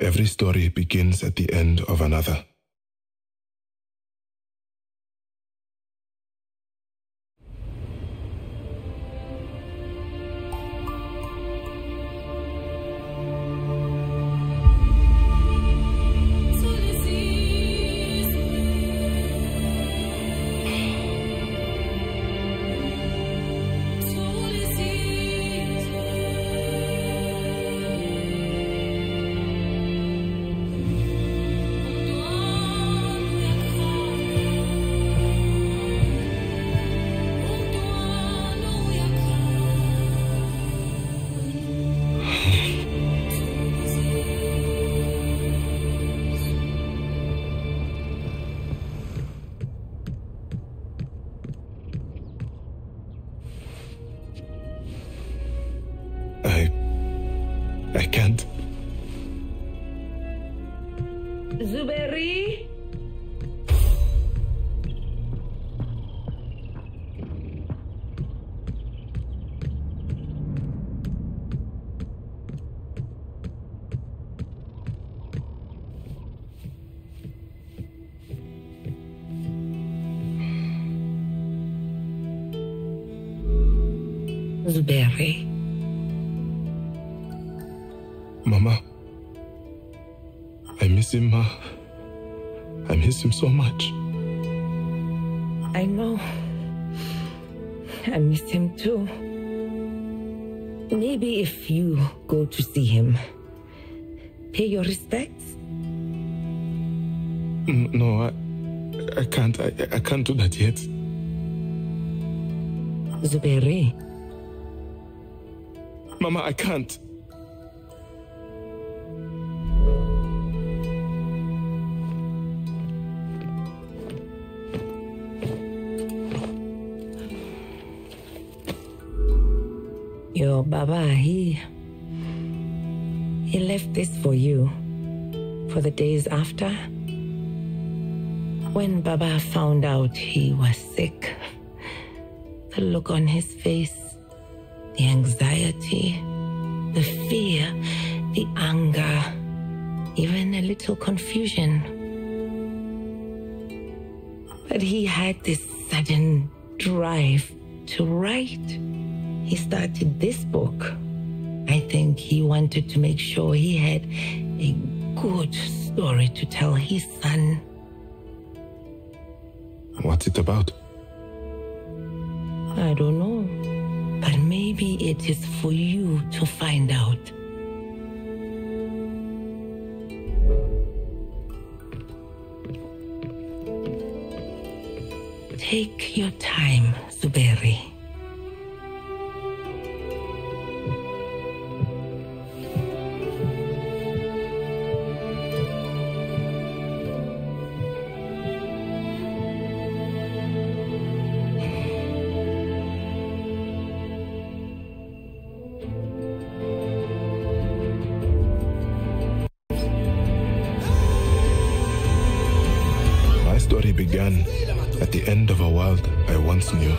Every story begins at the end of another. I can't. Zuberi? Zuberi? Mama, I miss him, Ma. I miss him so much. I know. I miss him too. Maybe if you go to see him, pay your respects? No, I can't. I can't do that yet. Zuberi. Mama, I can't. Your Baba, he left this for you, for the days after. When Baba found out he was sick, the look on his face, the anxiety, the fear, the anger, even a little confusion. But he had this sudden drive to write. He started this book. I think he wanted to make sure he had a good story to tell his son. What's it about? I don't know, but maybe it is for you to find out. Take your time, Zuberi. Began at the end of a world I once knew.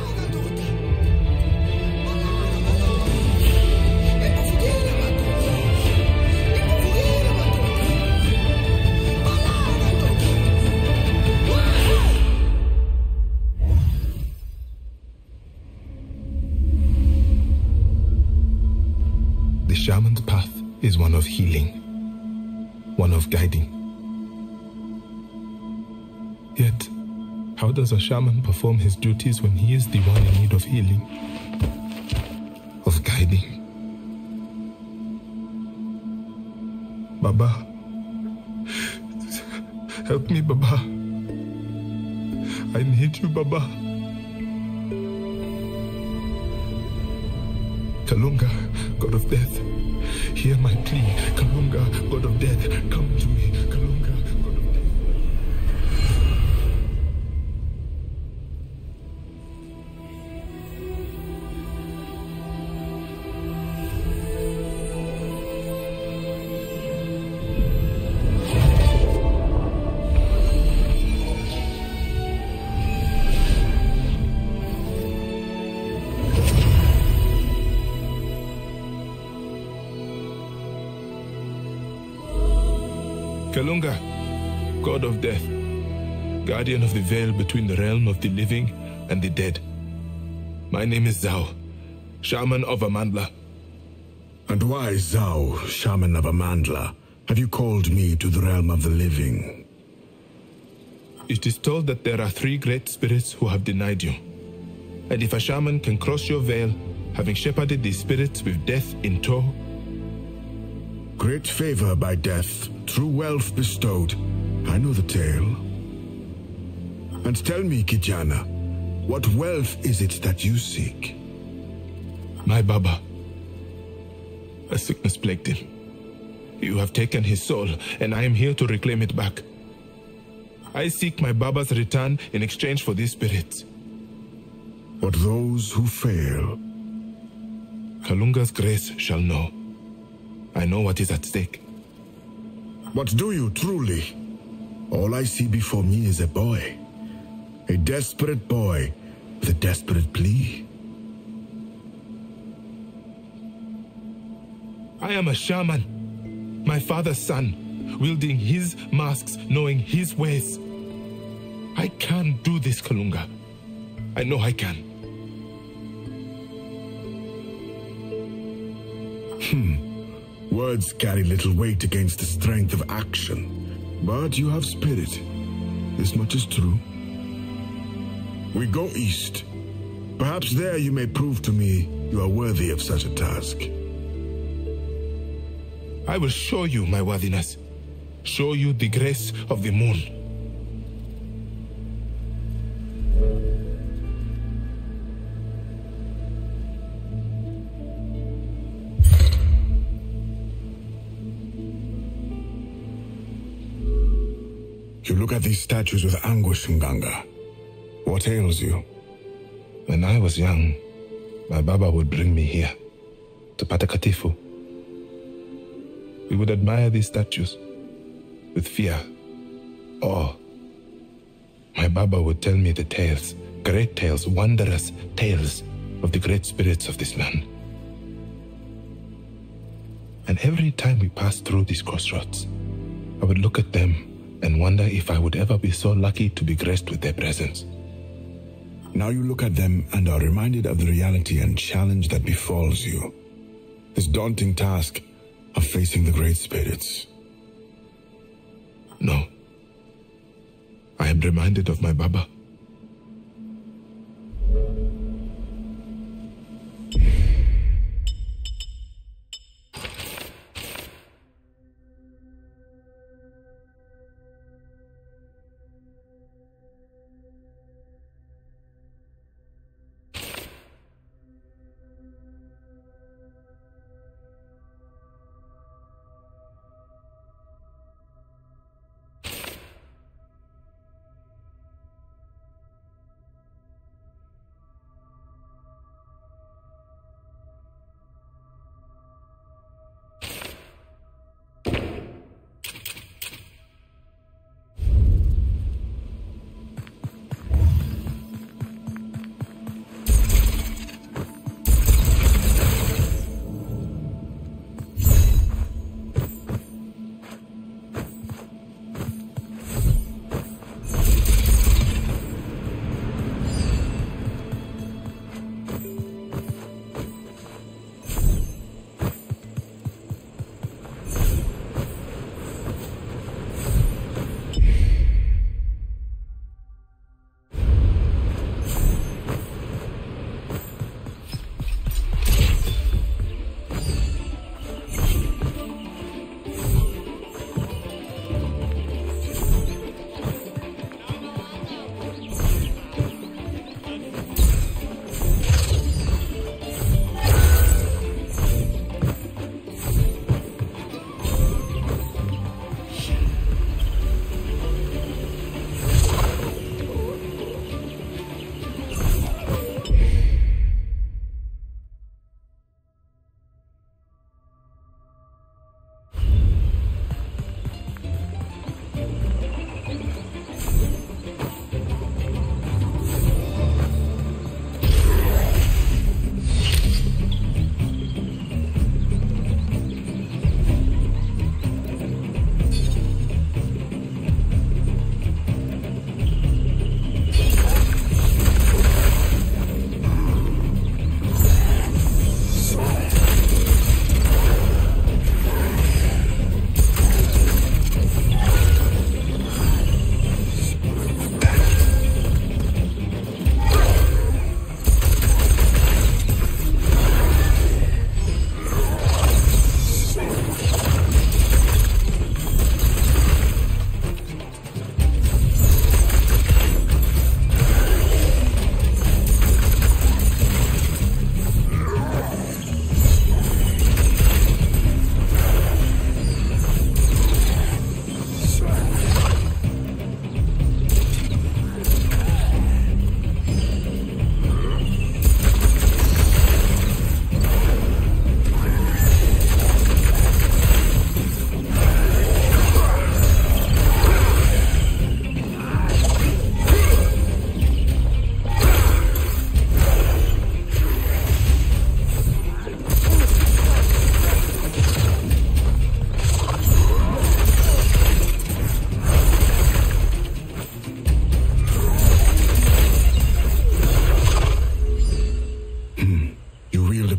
The shaman's path is one of healing, one of guiding. Yet, how does a shaman perform his duties when he is the one in need of healing, of guiding? Baba, help me, Baba. I need you, Baba. Kalunga, God of Death, hear my plea. Kalunga, God of Death, come to me. Kalunga. Kalunga, god of death, guardian of the veil between the realm of the living and the dead. My name is Zao, shaman of Amandla. And why, Zao, shaman of Amandla, have you called me to the realm of the living? It is told that there are three great spirits who have denied you. And if a shaman can cross your veil, having shepherded these spirits with death in tow... Great favor by death, true wealth bestowed. I know the tale. And tell me, Kijana, what wealth is it that you seek? My Baba. A sickness plagued him. You have taken his soul, and I am here to reclaim it back. I seek my Baba's return in exchange for these spirits. But those who fail... Kalunga's grace shall know. I know what is at stake. But do you truly? All I see before me is a boy. A desperate boy with a desperate plea. I am a shaman, my father's son, wielding his masks, knowing his ways. I can do this, Kalunga. I know I can. Words carry little weight against the strength of action, but you have spirit. This much is true. We go east. Perhaps there you may prove to me you are worthy of such a task. I will show you my worthiness. Show you the grace of the moon. You look at these statues with anguish, Nganga. What ails you? When I was young, my Baba would bring me here, to Patakatifu. We would admire these statues with fear, awe. My Baba would tell me the tales, great tales, wondrous tales of the great spirits of this land. And every time we passed through these crossroads, I would look at them and wonder if I would ever be so lucky to be graced with their presence. Now you look at them and are reminded of the reality and challenge that befalls you. This daunting task of facing the great spirits. No. I am reminded of my Baba.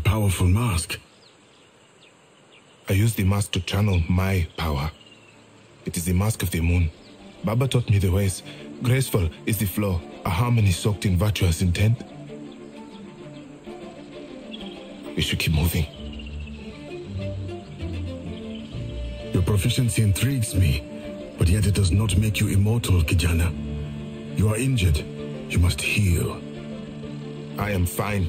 powerful mask. I use the mask to channel my power. It is the mask of the moon. Baba taught me the ways. Graceful is the flow, a harmony soaked in virtuous intent. We should keep moving. Your proficiency intrigues me, but yet it does not make you immortal, Kijana. You are injured. You must heal. I am fine.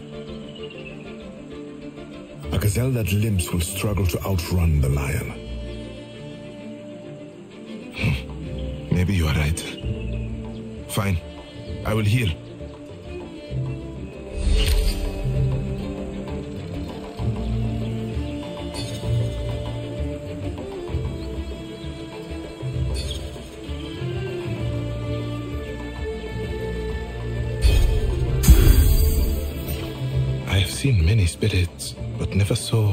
A gazelle that limps will struggle to outrun the lion. Maybe you are right. Fine. I will heal. I have seen many spirits, but never so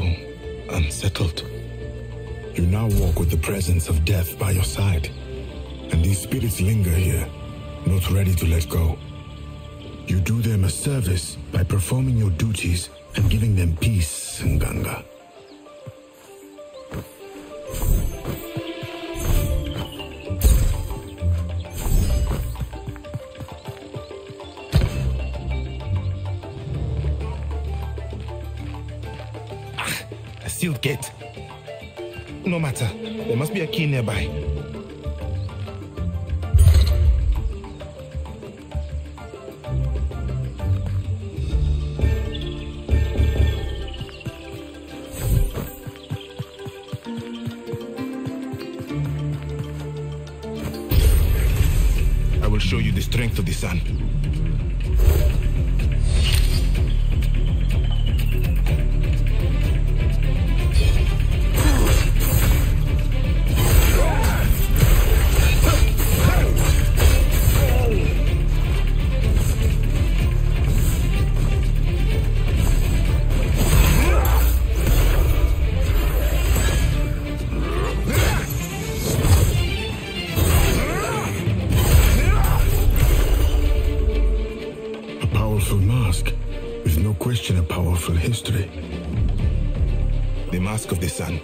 unsettled. You now walk with the presence of death by your side. And these spirits linger here, not ready to let go. You do them a service by performing your duties and giving them peace, Nganga. A sealed gate. No matter, there must be a key nearby. Strength of the sun.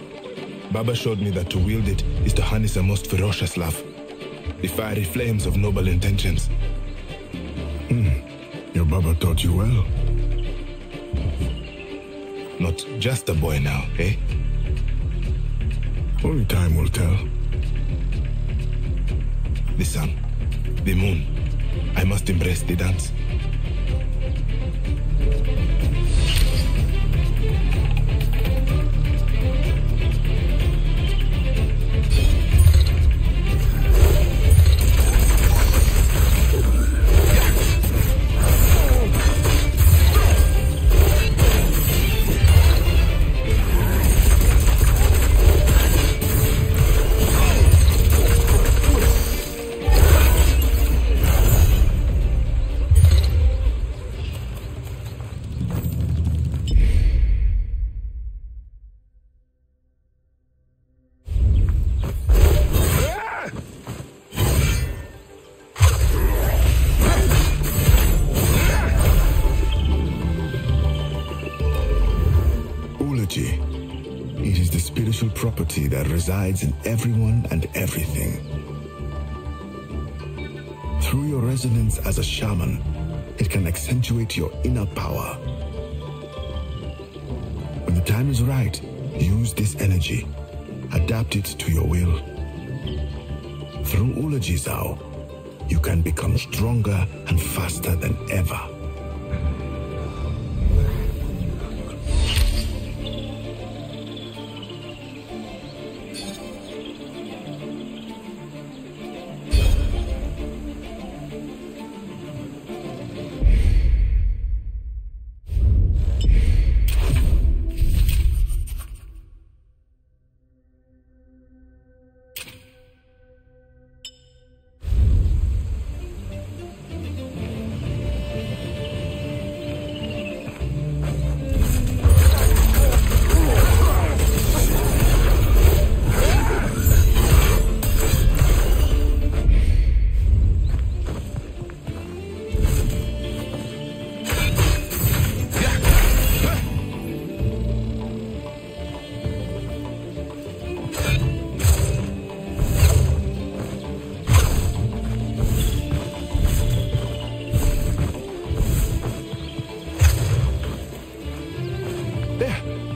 Baba showed me that to wield it is to harness a most ferocious love, the fiery flames of noble intentions. Your Baba taught you well. Not just a boy now, eh? Only time will tell. The sun, the moon, I must embrace the dance. That resides in everyone and everything. Through your resonance as a shaman, it can accentuate your inner power. When the time is right, use this energy. Adapt it to your will. Through Ulajizao, you can become stronger and faster than ever.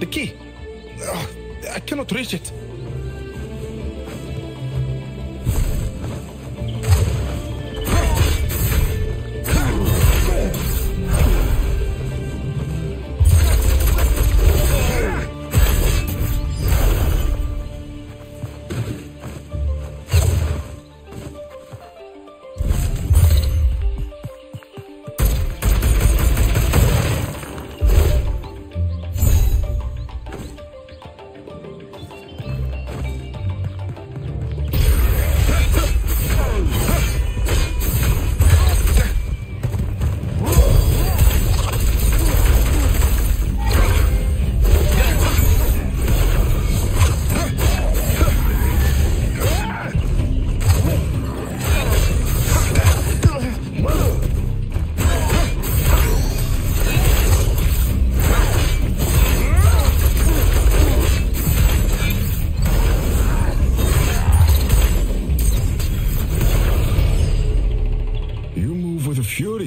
The key. I cannot reach it.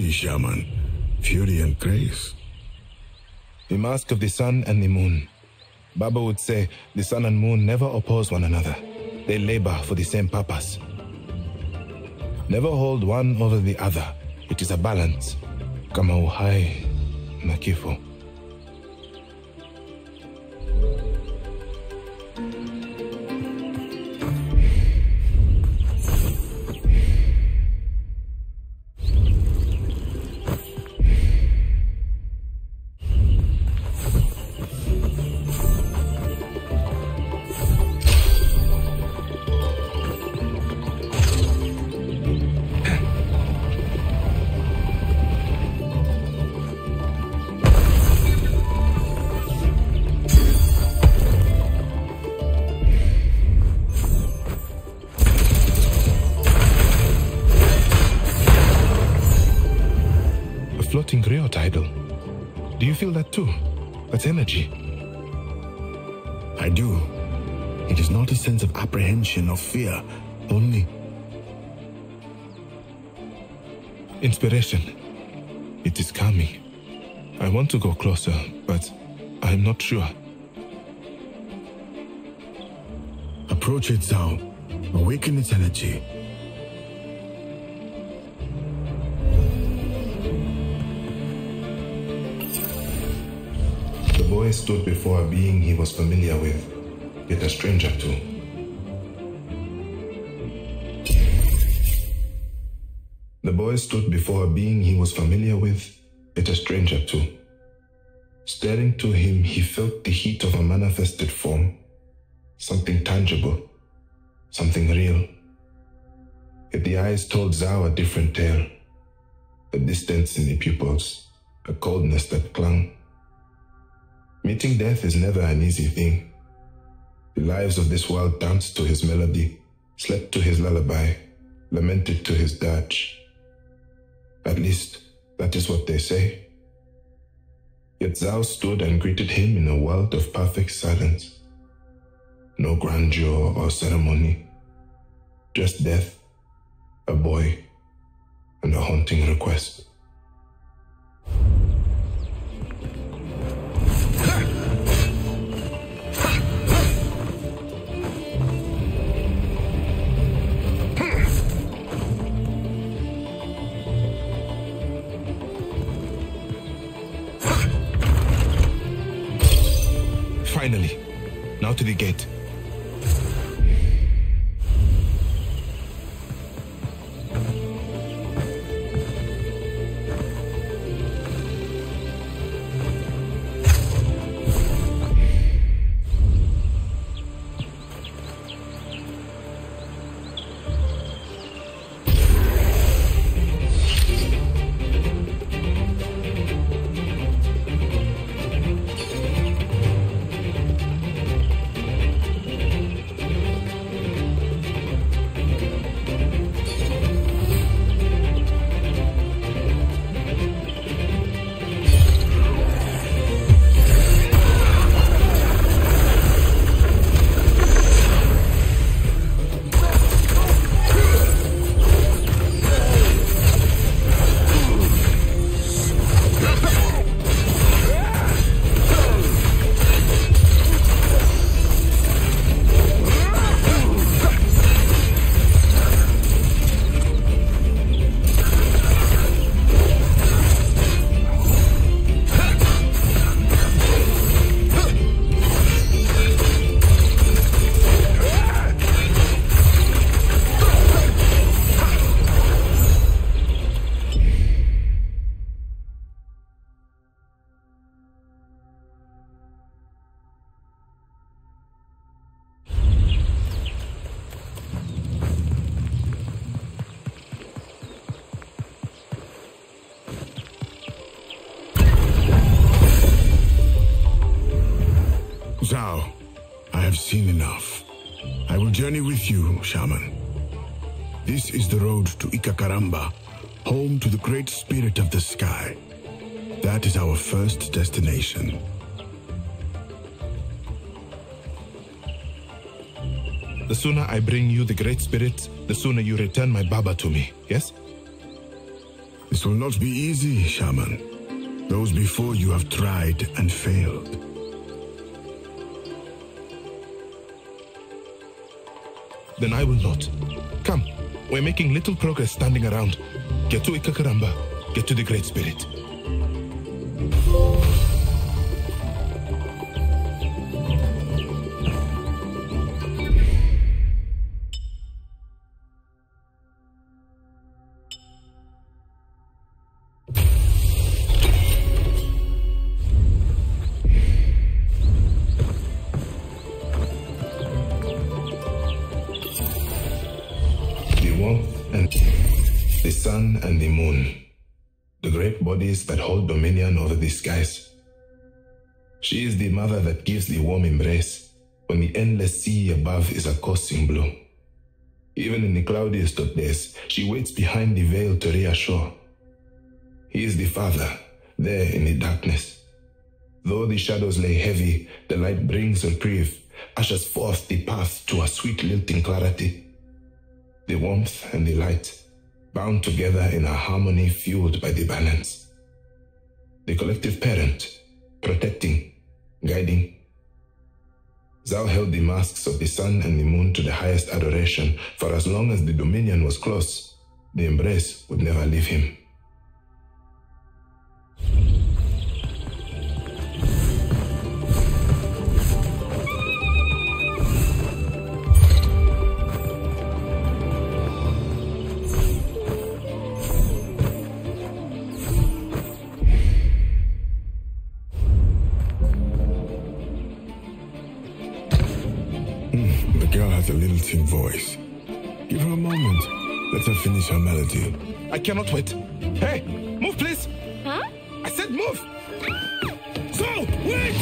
Shaman, fury and grace. The mask of the sun and the moon. Baba would say the sun and moon never oppose one another. They labor for the same purpose. Never hold one over the other. It is a balance. Kamauhai, Makifu. Energy. I do. It is not a sense of apprehension or fear, only inspiration. It is calming. I want to go closer, but I'm not sure. Approach it, Zao. Awaken its energy. The boy stood before a being he was familiar with, yet a stranger too. The boy stood before a being he was familiar with, yet a stranger too. Staring to him, he felt the heat of a manifested form, something tangible, something real. Yet the eyes told Zao a different tale, a distance in the pupils, a coldness that clung. Meeting death is never an easy thing. The lives of this world danced to his melody, slept to his lullaby, lamented to his dirge. At least, that is what they say. Yet Zao stood and greeted him in a world of perfect silence. No grandeur or ceremony. Just death, a boy, and a haunting request. Finally, now to the gate. Zao, I have seen enough. I will journey with you, Shaman. This is the road to Ikakaramba, home to the great spirit of the sky. That is our first destination. The sooner I bring you the great spirit, the sooner you return my Baba to me, yes? This will not be easy, Shaman. Those before you have tried and failed. Then I will not. Come, we're making little progress standing around. Get to Ikakaramba, get to the great spirit. And the moon, the great bodies that hold dominion over the skies. She is the mother that gives the warm embrace when the endless sea above is a coursing blue. Even in the cloudiest of days, she waits behind the veil to reassure. He is the father, there in the darkness. Though the shadows lay heavy, the light brings reprieve, ushers forth the path to a sweet lilting clarity. The warmth and the light, bound together in a harmony fueled by the balance. The collective parent, protecting, guiding. Zao held the masks of the sun and the moon to the highest adoration, for as long as the dominion was close, the embrace would never leave him. Voice. Give her a moment. Let her finish her melody. I cannot wait. Hey, move, please. Huh? I said move. So, wait.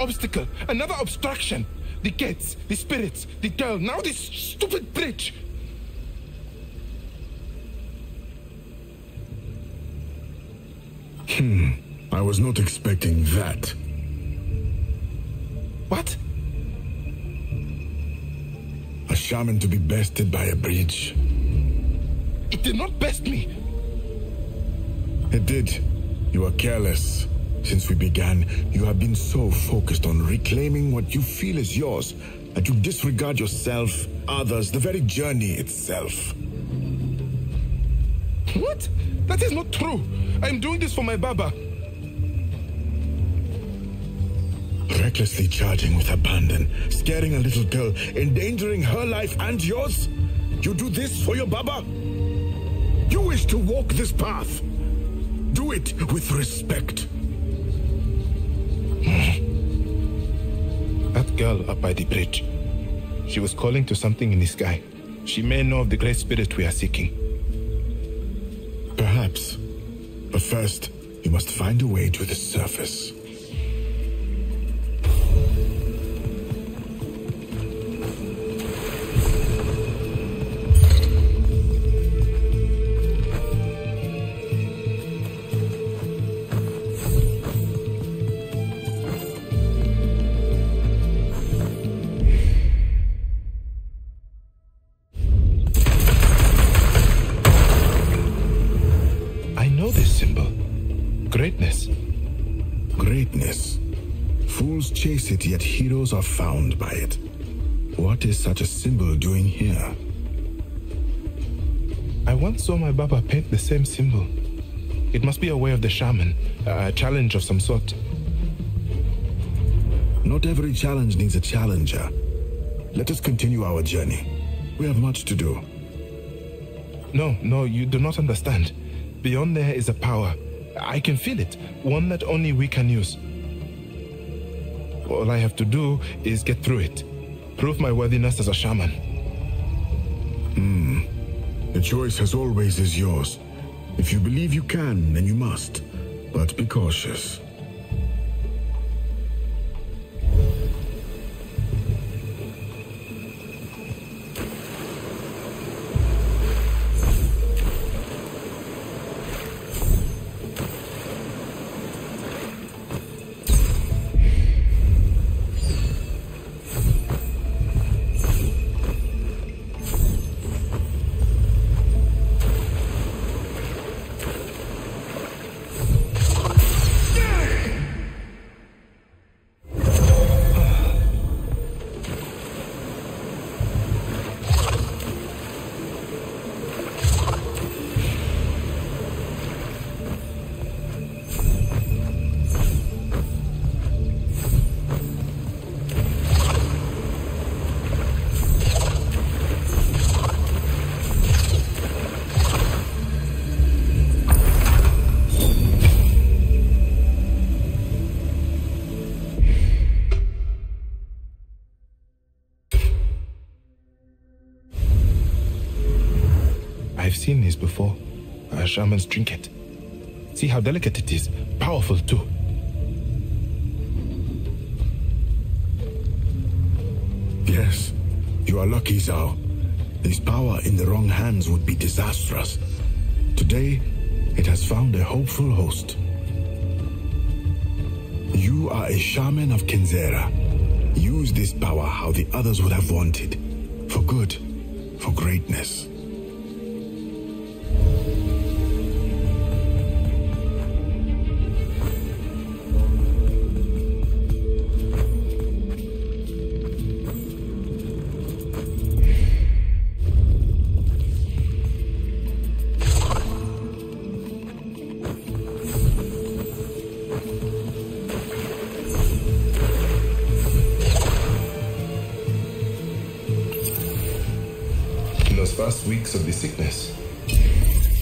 Obstacle, another obstruction. The gates, the spirits, the girl, now this stupid bridge. I was not expecting that. What? A shaman to be bested by a bridge. It did not best me. It did. You are careless. Since we began, you have been so focused on reclaiming what you feel is yours that you disregard yourself, others, the very journey itself. What? That is not true. I am doing this for my Baba. Recklessly charging with abandon, scaring a little girl, endangering her life and yours? You do this for your Baba? You wish to walk this path. Do it with respect. That that girl up by the bridge. She was calling to something in the sky. She may know of the great spirit we are seeking. Perhaps. But first, you must find a way to the surface. Chase it, yet heroes are found by it. What is such a symbol doing here? I once saw my Baba paint the same symbol. It must be a way of the shaman, a challenge of some sort. Not every challenge needs a challenger. Let us continue our journey. We have much to do. No, you do not understand. Beyond there is a power. I can feel it, one that only we can use. All I have to do is get through it. Prove my worthiness as a shaman. The choice as always is yours. If you believe you can, then you must. But be cautious. I've seen this before, a shaman's trinket. See how delicate it is, powerful too. Yes, you are lucky, Zao. This power in the wrong hands would be disastrous. Today, it has found a hopeful host. You are a shaman of Kenzera. Use this power how the others would have wanted, for good, for greatness.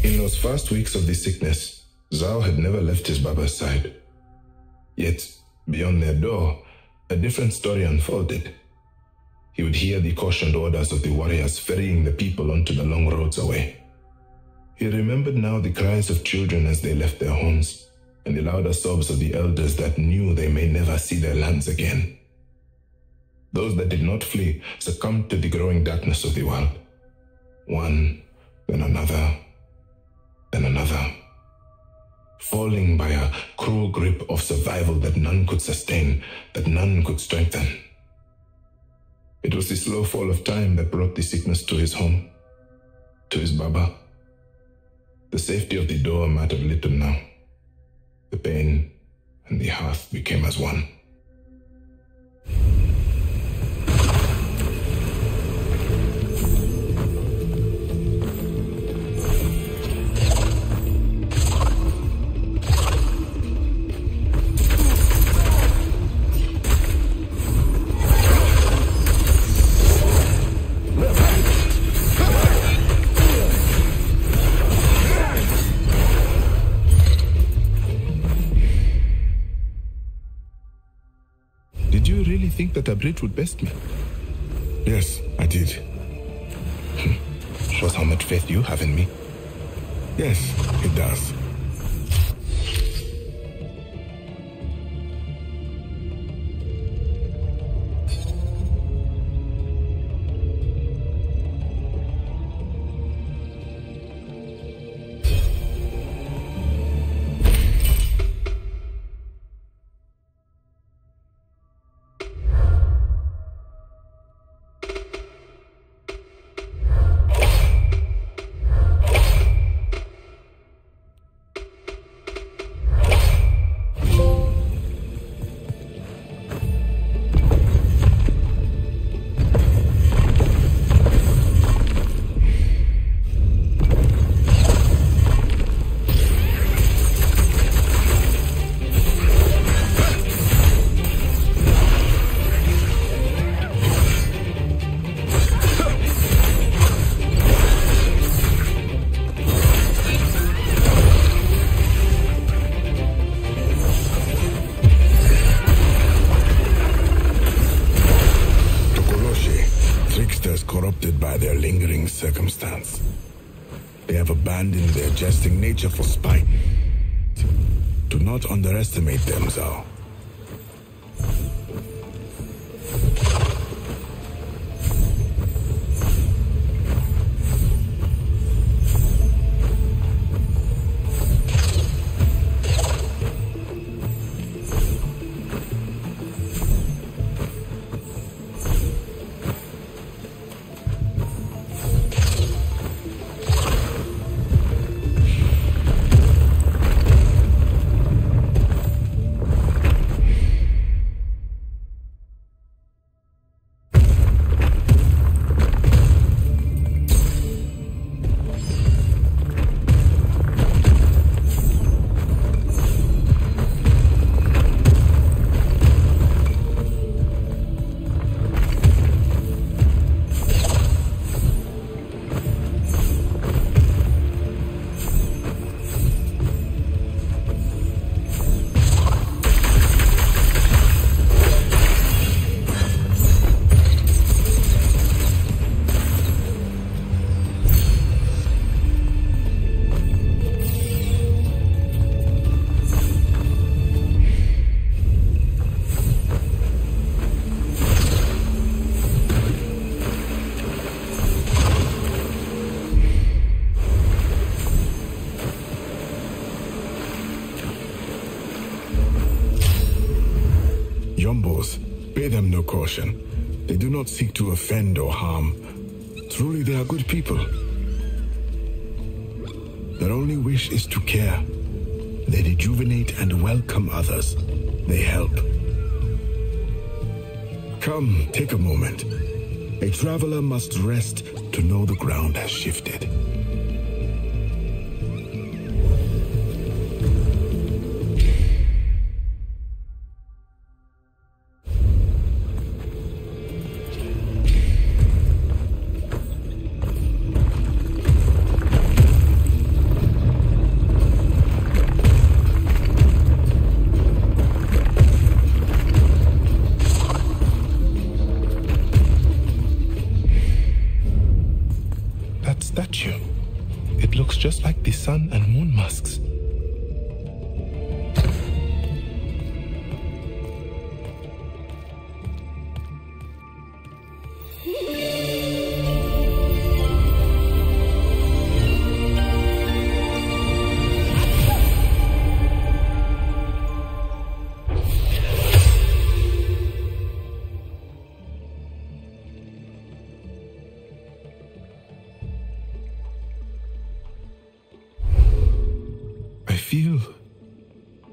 In those first weeks of the sickness, Zao had never left his Baba's side. Yet, beyond their door, a different story unfolded. He would hear the cautioned orders of the warriors ferrying the people onto the long roads away. He remembered now the cries of children as they left their homes, and the louder sobs of the elders that knew they may never see their lands again. Those that did not flee succumbed to the growing darkness of the world. One, then another, then another, falling by a cruel grip of survival that none could sustain, that none could strengthen. It was the slow fall of time that brought the sickness to his home, to his Baba. The safety of the door mattered little now. The pain and the hearth became as one. think that a bridge would best me. Yes, I did. Shows how much faith you have in me. Yes, it does. Circumstance. They have abandoned their jesting nature for spite. Do not underestimate them, Zao. Yumbos, pay them no caution. They do not seek to offend or harm. Truly, they are good people. Their only wish is to care. They rejuvenate and welcome others. They help. Come, take a moment. A traveler must rest to know the ground has shifted. Sun and moon masks.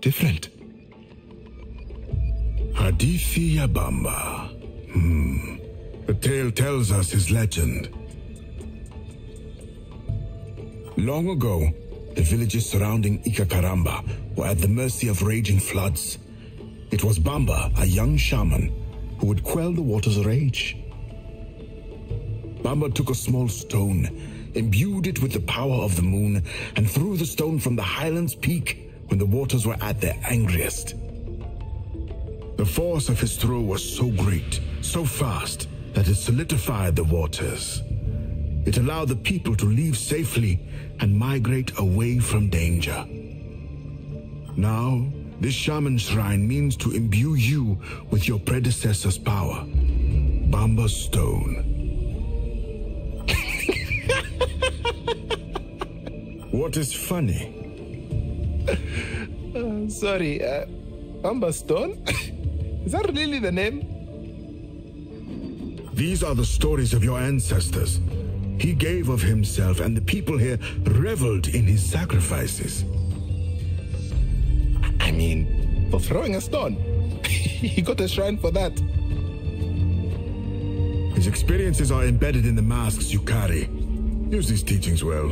Different. Hadithi ya Bamba. The tale tells us his legend. Long ago, the villages surrounding Ikakaramba were at the mercy of raging floods. It was Bamba, a young shaman, who would quell the water's rage. Bamba took a small stone, imbued it with the power of the moon, and threw the stone from the highland's peak when the waters were at their angriest. The force of his throw was so great, so fast, that it solidified the waters. It allowed the people to leave safely and migrate away from danger. Now, this shaman shrine means to imbue you with your predecessor's power, Bamba's stone. What is funny? Sorry, Bamba's stone? Is that really the name? These are the stories of your ancestors. He gave of himself, and the people here reveled in his sacrifices. I mean, for throwing a stone. He got a shrine for that. His experiences are embedded in the masks you carry. Use these teachings well.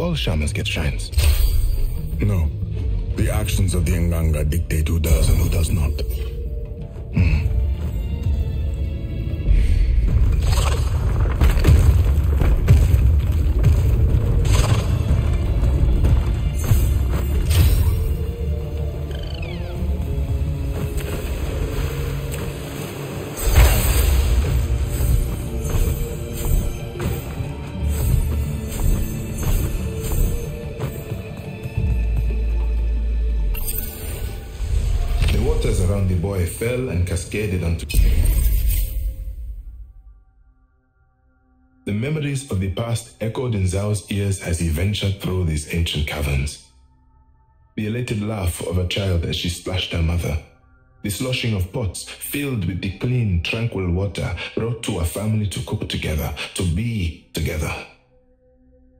All shamans get shrines? No. The actions of the Nganga dictate who does and who does not. The boy fell and cascaded onto the memories of the past echoed in Zhao's ears as he ventured through these ancient caverns. The elated laugh of a child as she splashed her mother, the sloshing of pots filled with the clean, tranquil water brought to a family to cook together, to be together.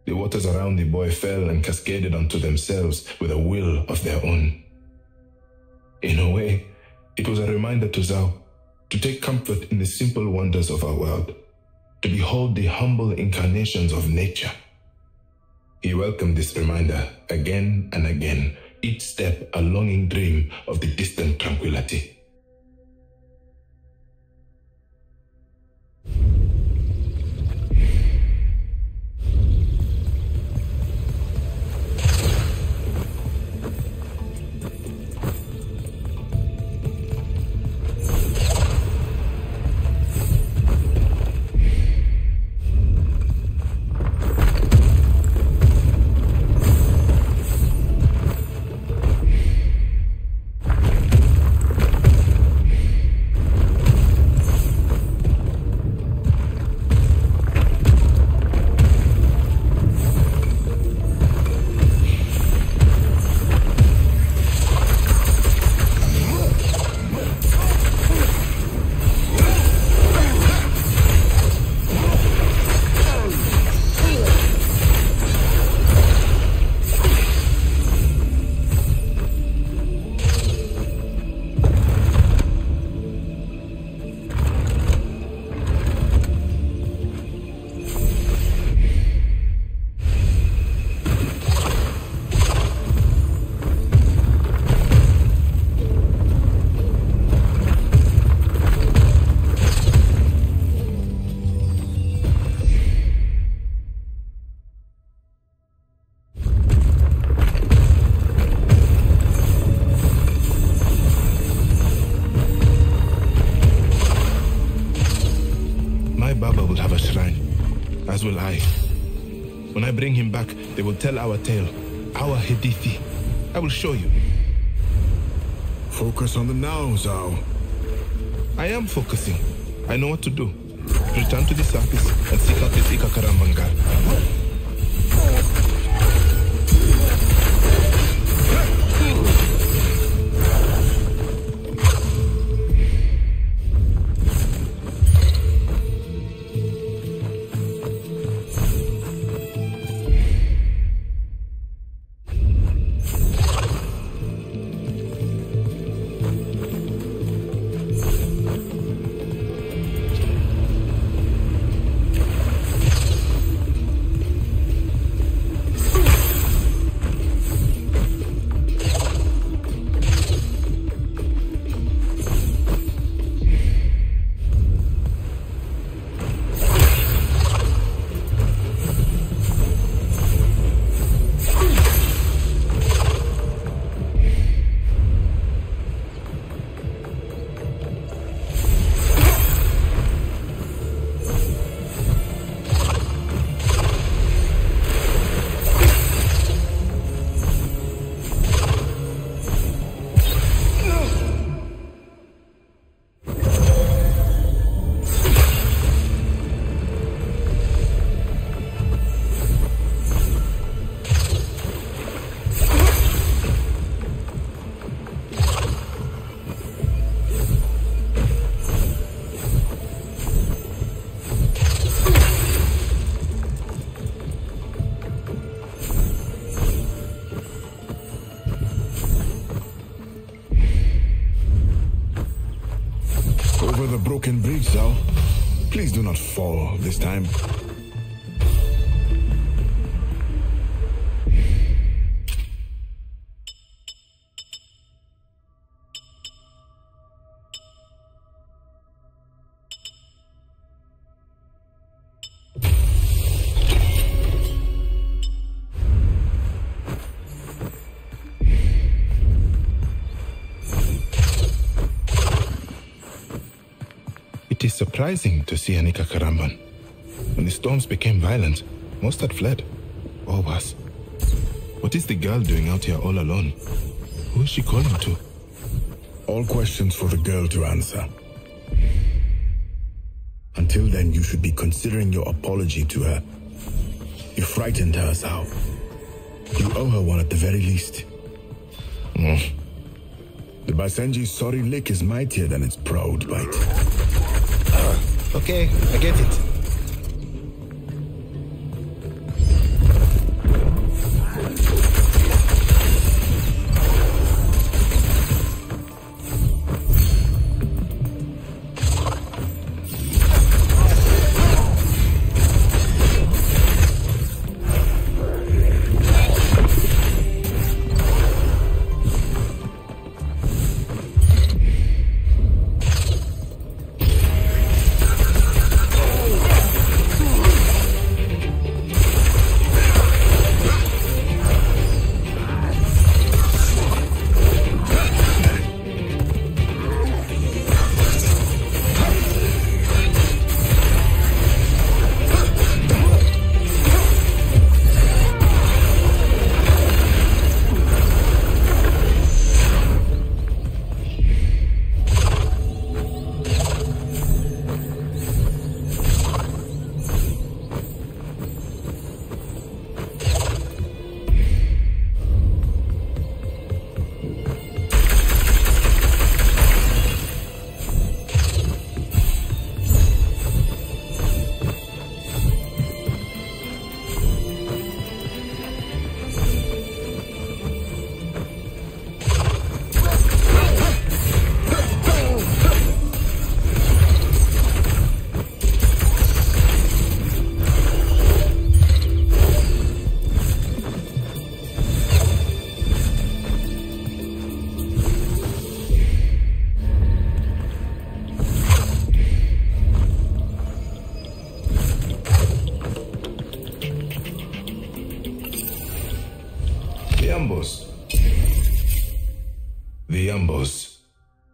The waters around the boy fell and cascaded onto themselves with a will of their own. In a way, it was a reminder to Zhao to take comfort in the simple wonders of our world, to behold the humble incarnations of nature. He welcomed this reminder again and again, each step a longing dream of the distant tranquility. have a shrine, as will I. When I bring him back, they will tell our tale, our hadithi. I will show you. Focus on them now, Zao. I am focusing. I know what to do. Return to the surface and seek out this Ikakarambangal. Broken bridge, Zao. Please do not fall this time. It is surprising to see an Ikakaramban. When the storms became violent, most had fled, or was. What is the girl doing out here all alone? Who is she calling to? All questions for the girl to answer. Until then, you should be considering your apology to her. You frightened her, Zao. You owe her one at the very least. Mm. The Basenji's sorry lick is mightier than its proud bite. Okay, I get it.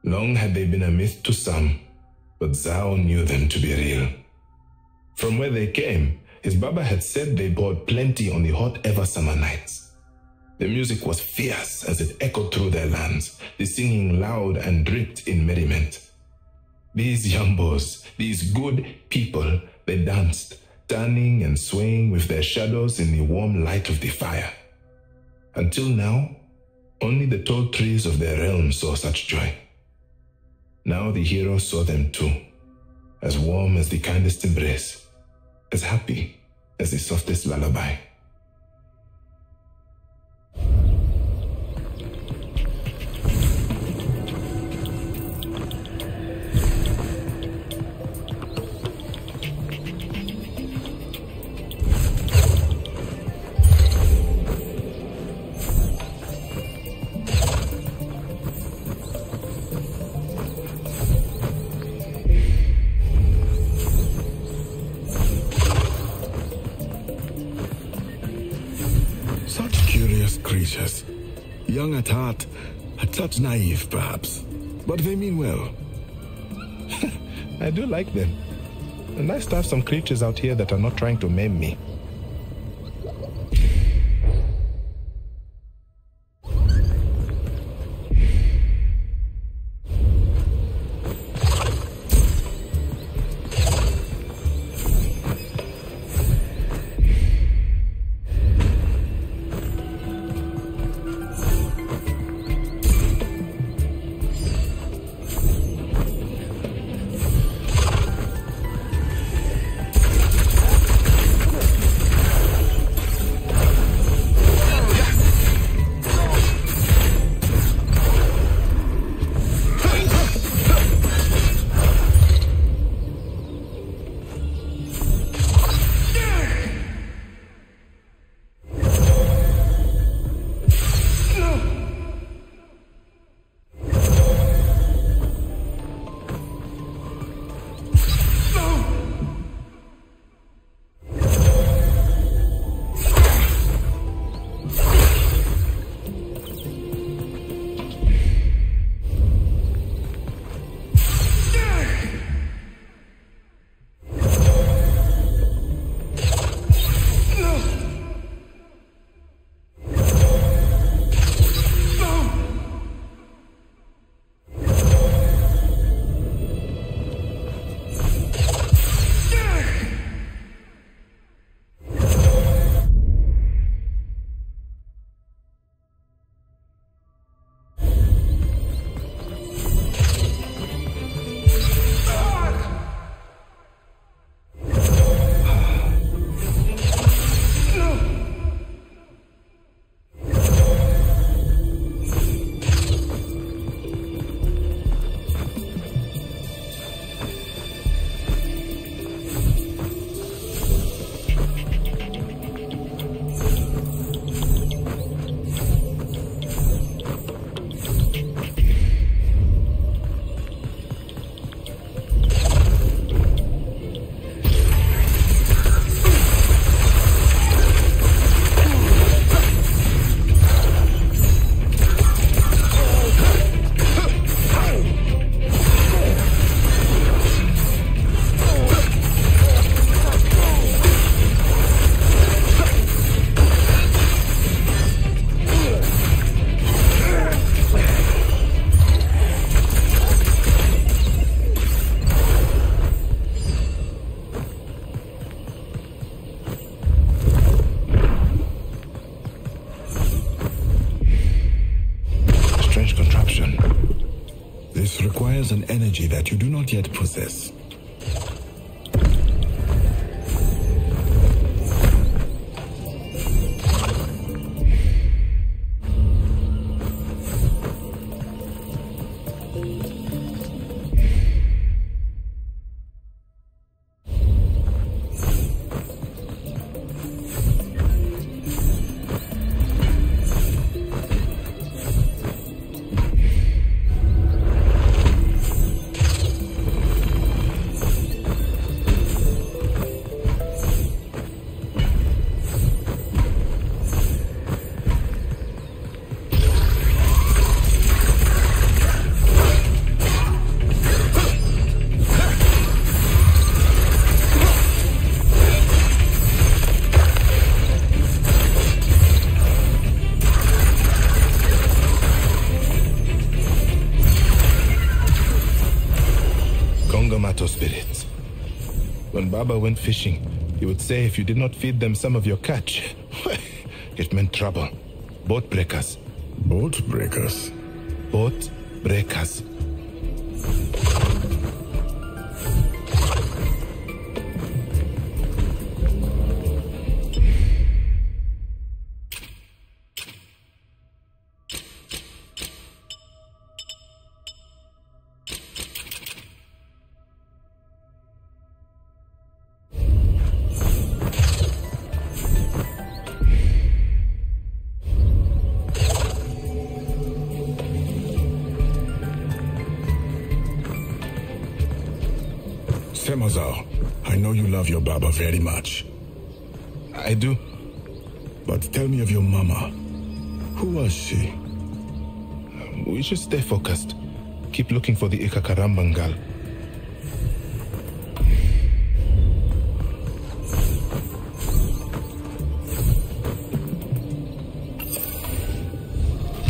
Long had they been a myth to some, but Zao knew them to be real. From where they came, his Baba had said they brought plenty on the hot ever summer nights. The music was fierce as it echoed through their lands, the singing loud and dripped in merriment. These yumbos, these good people, they danced, turning and swaying with their shadows in the warm light of the fire. Until now, only the tall trees of their realm saw such joy. Now the hero saw them too, as warm as the kindest embrace, as happy as the softest lullaby. Young at heart, a touch naive perhaps, but they mean well. I do like them. Nice to have some creatures out here that are not trying to maim me. An energy that you do not yet possess. Mato spirits. When Baba went fishing, he would say if you did not feed them some of your catch, it meant trouble. Boat breakers. Boat breakers? Boat breakers. I know you love your Baba very much. I do. But tell me of your mama. Who was she? We should stay focused. Keep looking for the Ikakarambangal.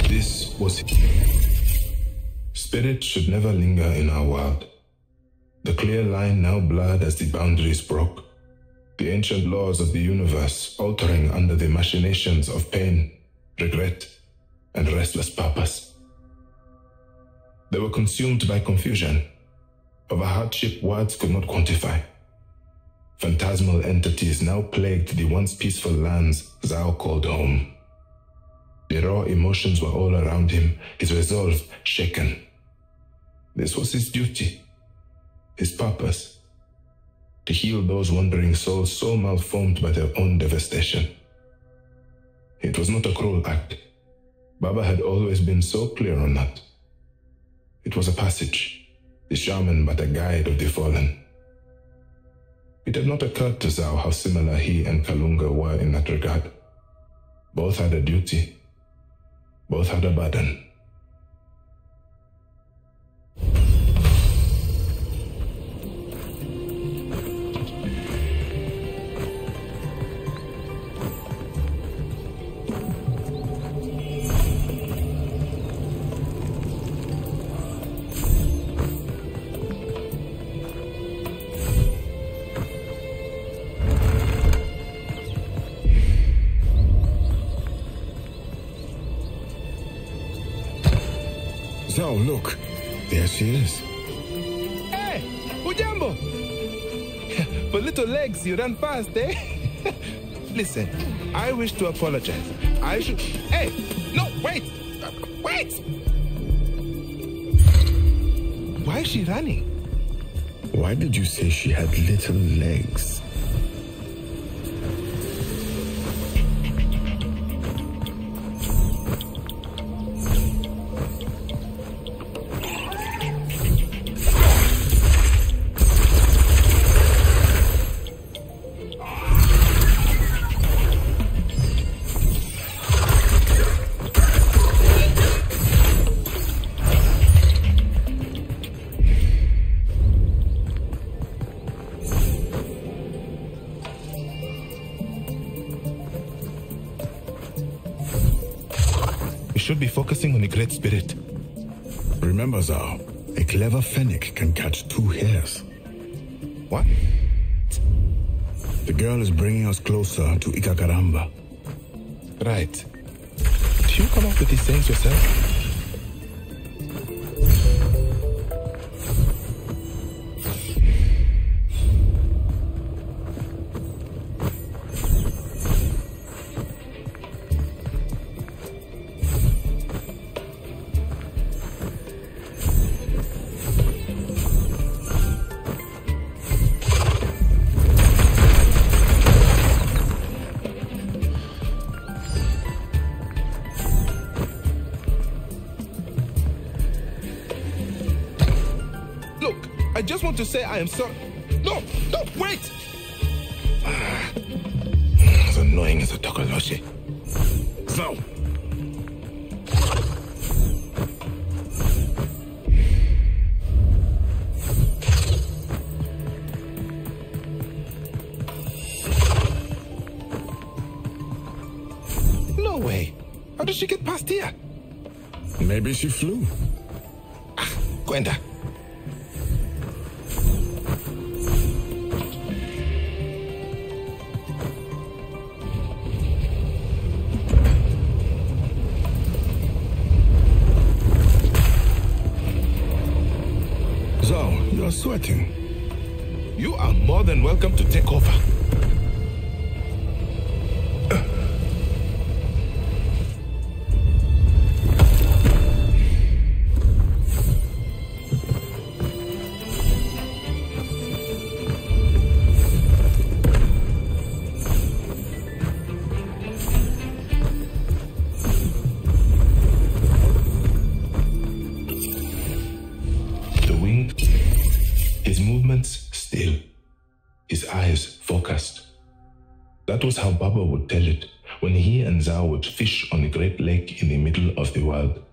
This was it. Spirit should never linger in our world. The clear line now blurred as the boundaries broke, the ancient laws of the universe altering under the machinations of pain, regret, and restless purpose. They were consumed by confusion, of a hardship words could not quantify. Phantasmal entities now plagued the once peaceful lands Zao called home. The raw emotions were all around him, his resolve shaken. This was his duty. His purpose, to heal those wandering souls so malformed by their own devastation. It was not a cruel act. Baba had always been so clear on that. It was a passage, the shaman but a guide of the fallen. It had not occurred to Zao how similar he and Kalunga were in that regard. Both had a duty. Both had a burden. Oh, look. There she is. Hey! Ujambo! For little legs, you run fast, eh? Listen, I wish to apologize. I should... Hey! No, wait! Wait! Why is she running? Why did you say she had little legs? Great spirit. Remember, Zao, a clever fennec can catch two hares. What? The girl is bringing us closer to Ikakaramba. Right. Do you come up with these things yourself? To say I am sorry. No, no, wait! As annoying as a Tokoloshi. So. No way. How did she get past here? Maybe she flew. Ah, Gwenda. are sweating. You are more than welcome to take over. That was how Baba would tell it when he and Zao would fish on a great lake in the middle of the world.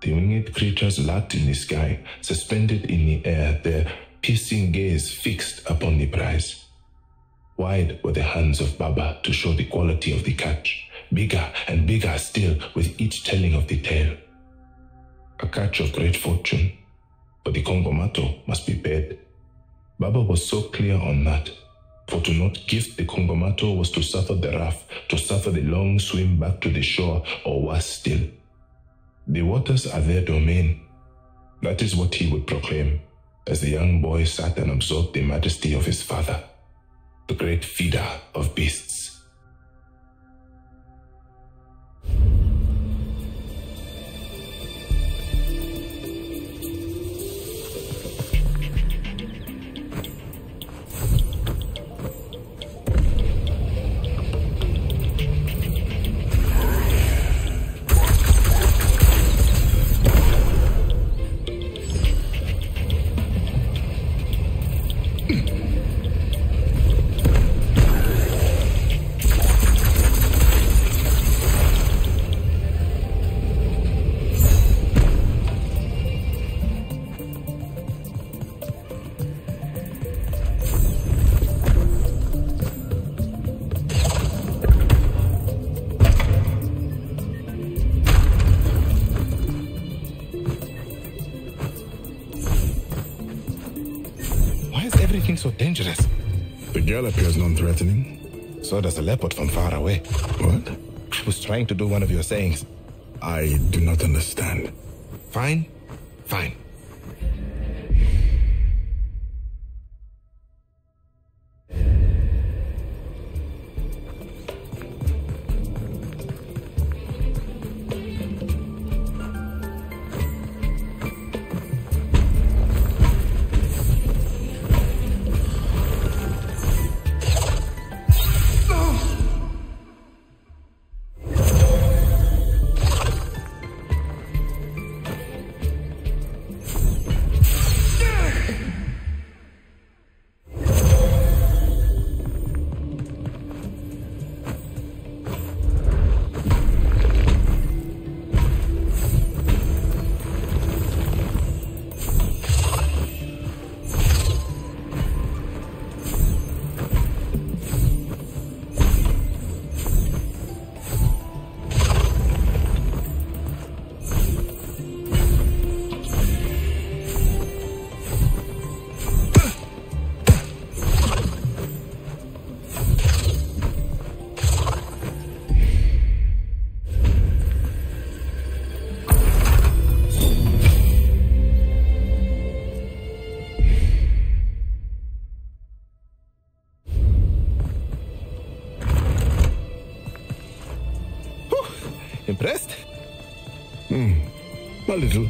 The winged creatures lurked in the sky, suspended in the air, their piercing gaze fixed upon the prize. Wide were the hands of Baba to show the quality of the catch, bigger and bigger still with each telling of the tale. A catch of great fortune, but the Kongamato must be paid. Baba was so clear on that. For to not gift the Kongamato was to suffer the raft, to suffer the long swim back to the shore, or worse still. The waters are their domain. That is what he would proclaim, as the young boy sat and absorbed the majesty of his father, the great feeder of beasts. So dangerous. The girl appears non-threatening. So does a leopard from far away. What? I was trying to do one of your sayings. I do not understand. Fine. Fine. Impressed? A little.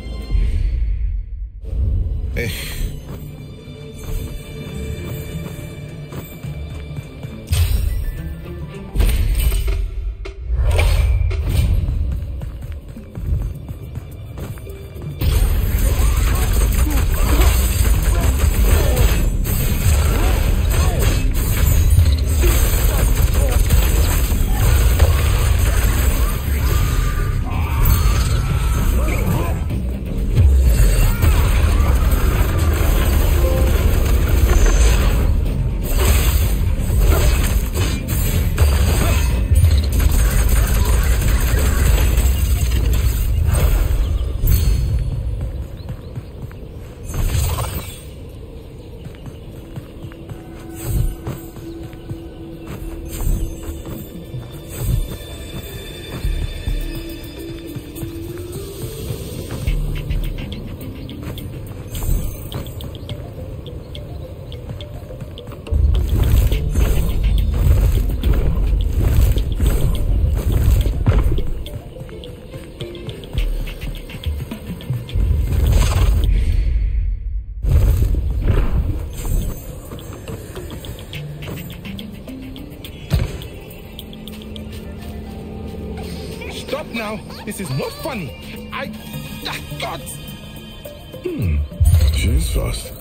now. This is not funny. I got... She's fast.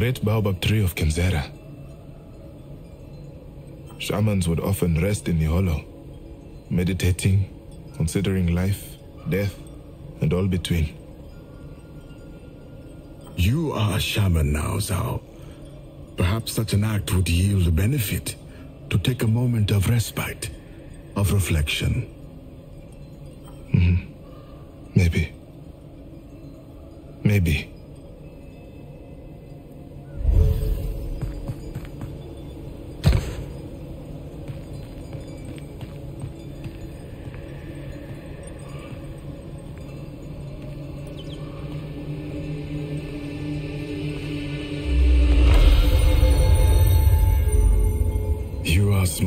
Great baobab tree of Kemzera. Shamans would often rest in the hollow, meditating, considering life, death, and all between. You are a shaman now, Zao. Perhaps such an act would yield a benefit, to take a moment of respite, of reflection. Maybe. Maybe.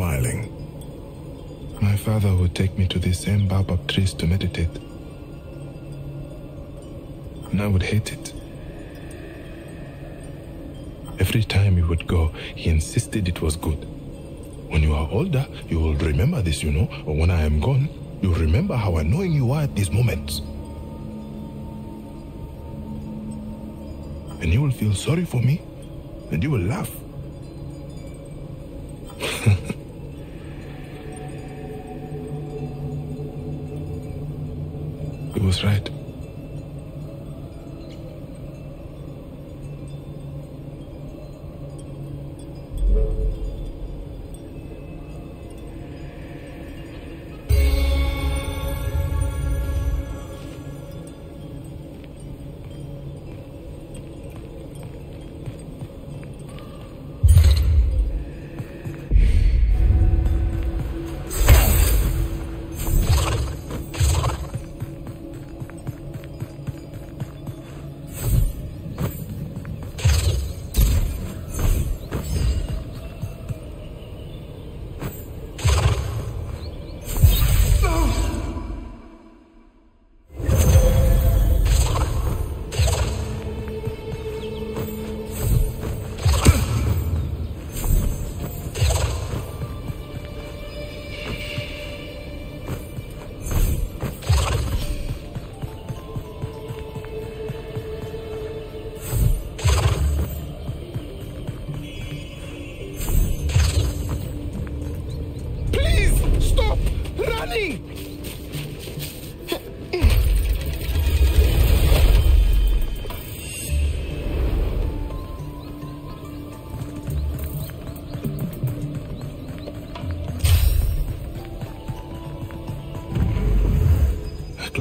Smiling. My father would take me to the same baobab trees to meditate. And I would hate it. Every time he would go, he insisted it was good. When you are older, you will remember this, you know, or when I am gone, you'll remember how annoying you are at these moments. And you will feel sorry for me, and you will laugh. He was right.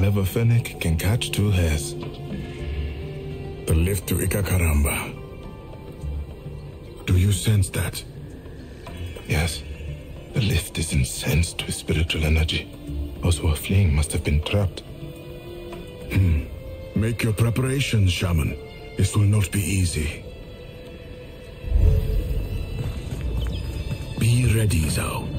clever fennec can catch two hares. The lift to Ikakaramba. Do you sense that? Yes. The lift is incensed with spiritual energy. Those who are fleeing must have been trapped. Make your preparations, Shaman. This will not be easy. Be ready, Zao.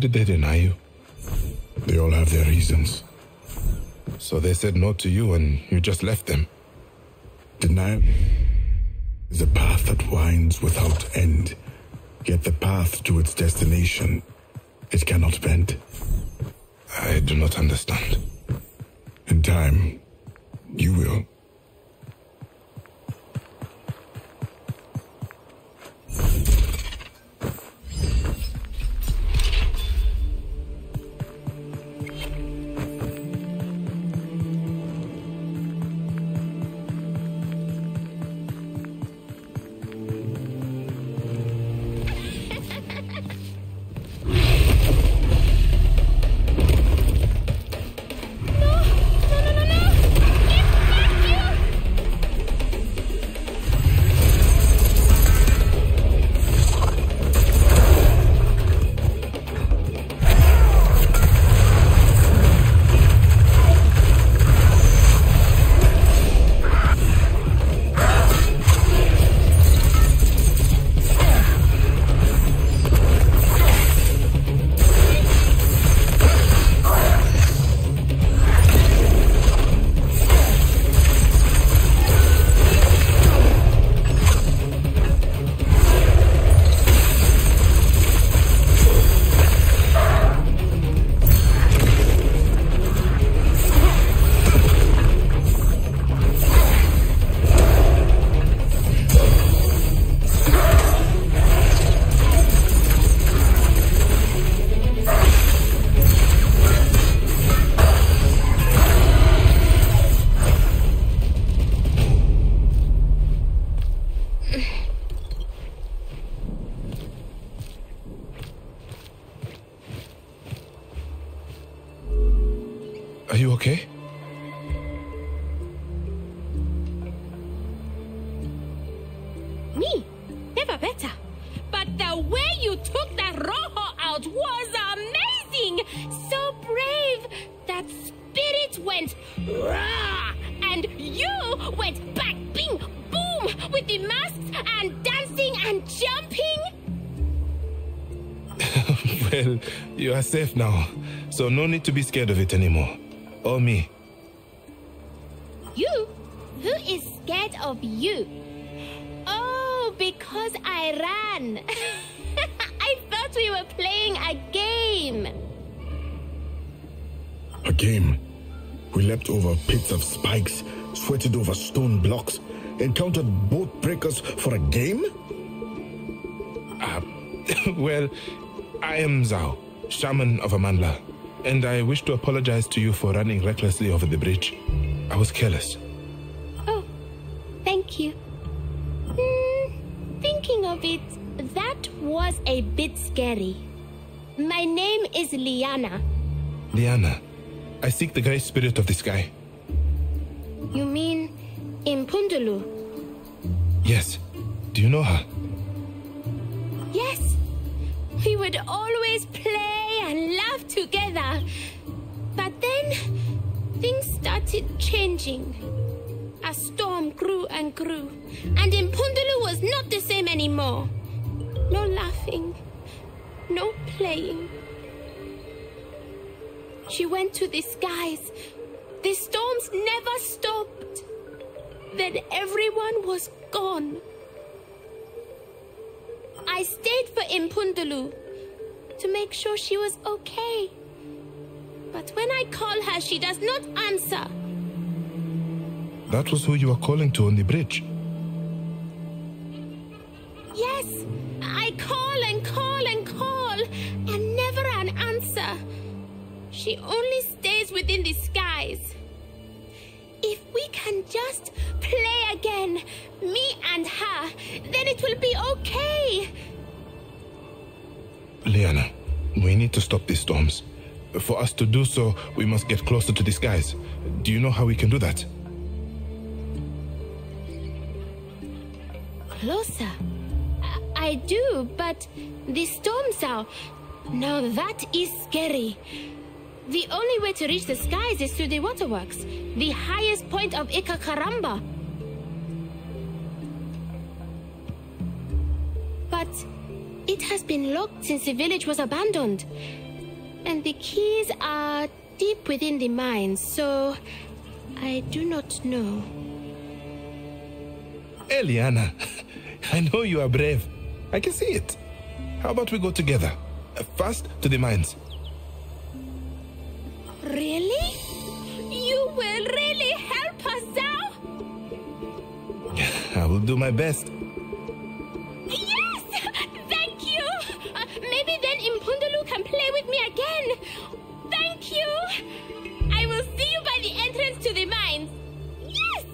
Did they deny you? They all have their reasons. So they said no to you and you just left them? Denial is a path that winds without end, yet the path to its destination, it cannot bend. I do not understand. In time, you will. Safe now, so no need to be scared of it anymore. Or me. You? Who is scared of you? Oh, because I ran. I thought we were playing a game. A game? We leapt over pits of spikes, sweated over stone blocks, encountered boat breakers for a game? Well, I am Zao, shaman of Amandla, and I wish to apologize to you for running recklessly over the bridge. I was careless. Oh, thank you. Thinking of it, that was a bit scary. My name is Liana. Liana, I seek the great spirit of the sky. You mean Impundulu? Yes. Do you know her? Yes. We would always play and laugh together. But then, things started changing. A storm grew and grew, and Impundulu was not the same anymore. No laughing, no playing. She went to the skies. The storms never stopped. Then everyone was gone. I stayed for Impundulu to make sure she was okay. But when I call her, she does not answer. That was who you were calling to on the bridge. Yes, I call and call and call, and never an answer. She only stays within the skies. If we can just play again, me and her, then it will be okay. Liana, we need to stop these storms. For us to do so, we must get closer to the skies. Do you know how we can do that? Closer? I do, but the storms are... Now that is scary. The only way to reach the skies is through the waterworks, the highest point of Ikakaramba. But it has been locked since the village was abandoned. And the keys are deep within the mines, so I do not know. Eliana, I know you are brave. I can see it. How about we go together? First to the mines. Really? You will really help us out? I will do my best. Yes! Thank you! Maybe then Impundulu can play with me again. Thank you! I will see you by the entrance to the mines. Yes!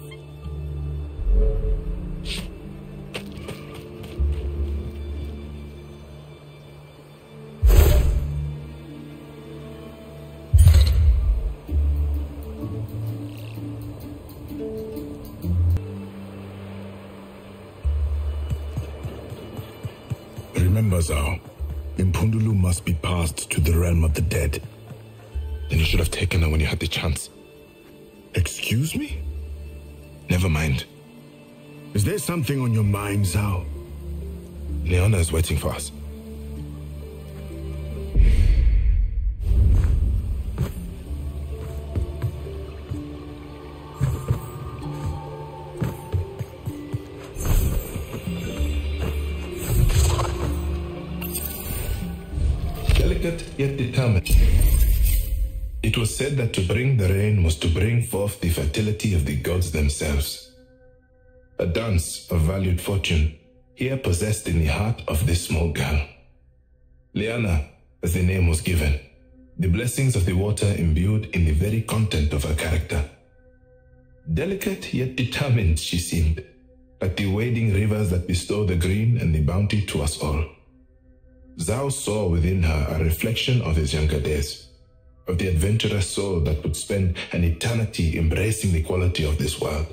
Remember, Zao, Impundulu must be passed to the realm of the dead. Then you should have taken her when you had the chance. Excuse me? Never mind. Is there something on your mind, Zao? Liana is waiting for us. Yet determined. It was said that to bring the rain was to bring forth the fertility of the gods themselves. A dance of valued fortune, here possessed in the heart of this small girl. Liana, as the name was given, the blessings of the water imbued in the very content of her character. Delicate yet determined she seemed, like the wading rivers that bestow the green and the bounty to us all. Zao saw within her a reflection of his younger days, of the adventurous soul that would spend an eternity embracing the quality of this world.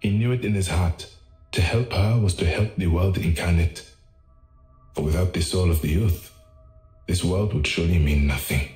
He knew it in his heart. To help her was to help the world incarnate. For without the soul of the youth, this world would surely mean nothing.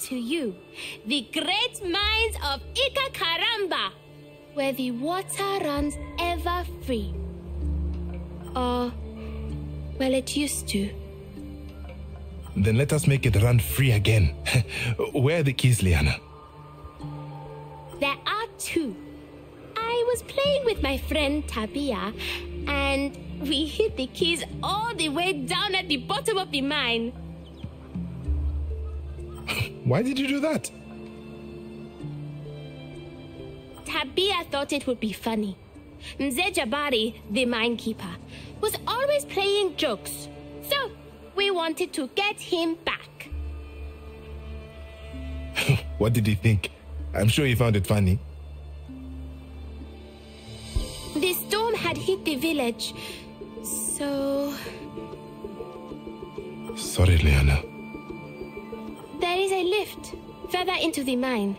to you the great mines of Ikakaramba, where the water runs ever free. Or, well, it used to. Then let us make it run free again. Where are the keys, Liana? There are two. I was playing with my friend Tabia, and we hid the keys all the way down at the bottom of the mine. Why did you do that? Tabia thought it would be funny. Mzee Jabari, the minekeeper, was always playing jokes, so we wanted to get him back. What did he think? I'm sure he found it funny. The storm had hit the village, so... Sorry, Liana. There is a lift further into the mine.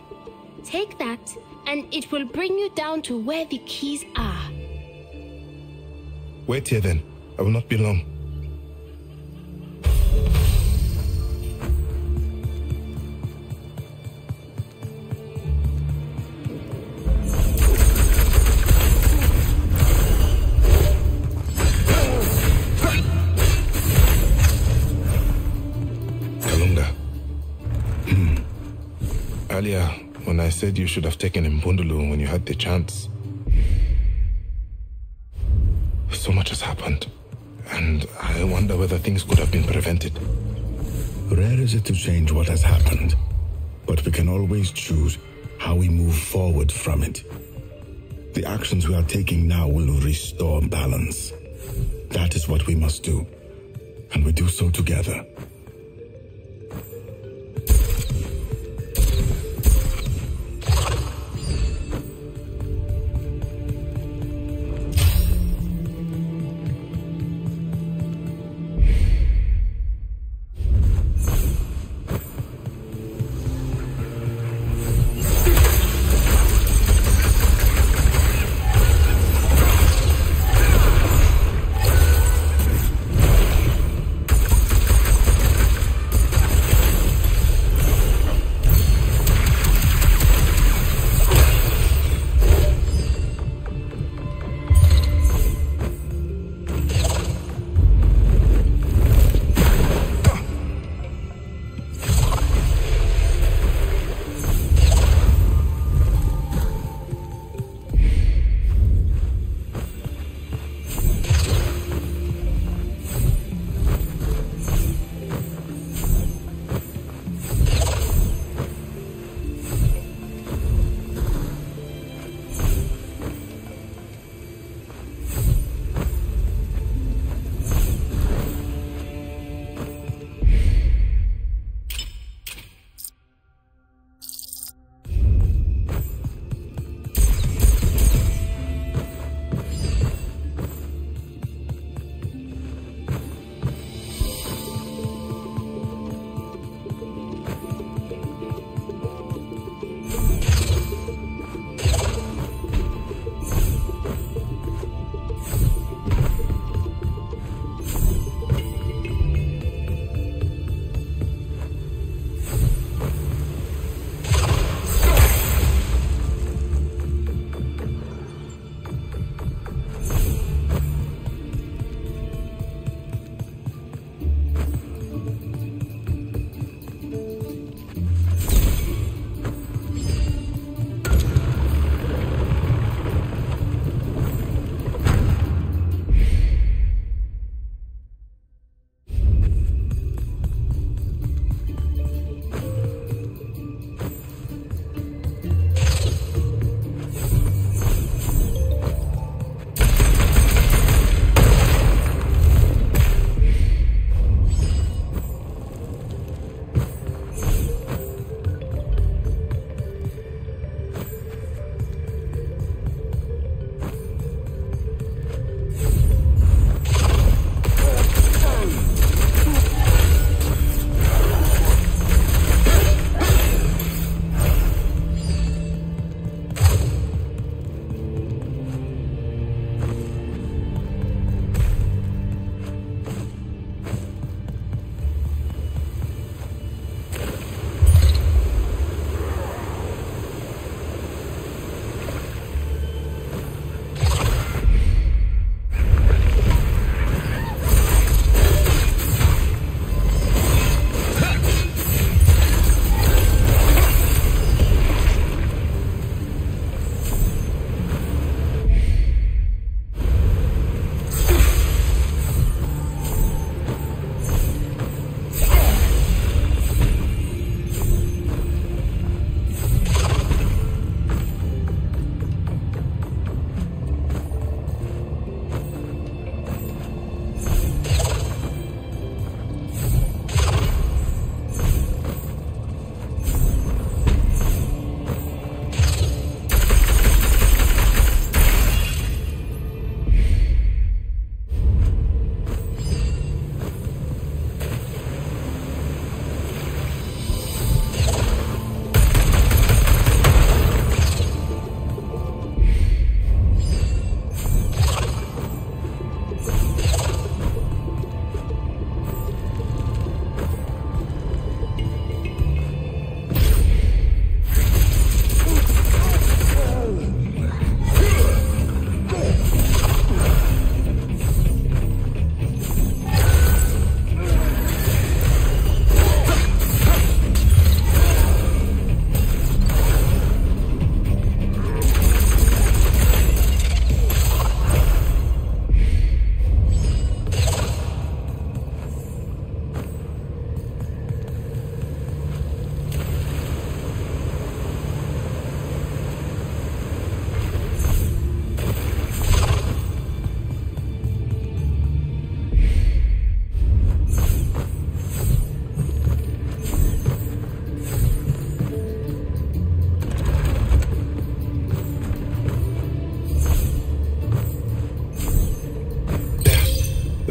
Take that, and it will bring you down to where the keys are. Wait here then. I will not be long. Earlier, when I said you should have taken Impundulu when you had the chance, so much has happened, and I wonder whether things could have been prevented. Rare is it to change what has happened, but we can always choose how we move forward from it. The actions we are taking now will restore balance. That is what we must do, and we do so together.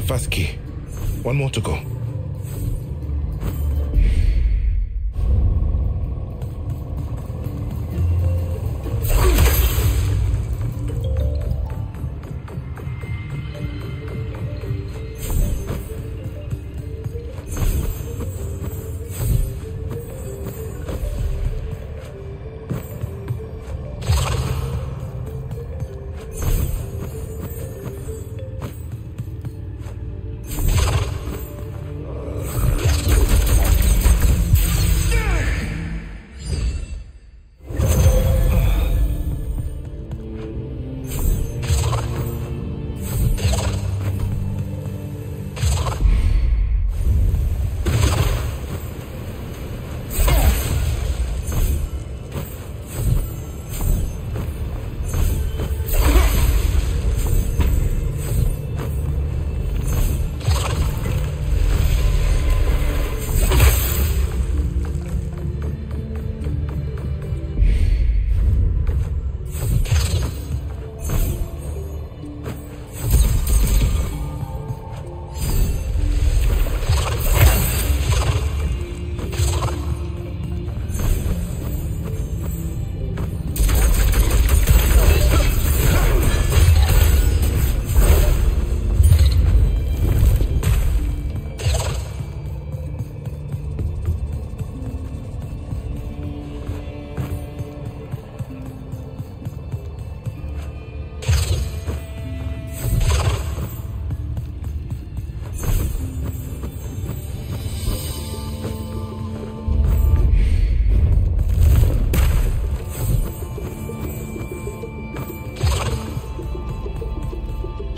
first key. One more to go.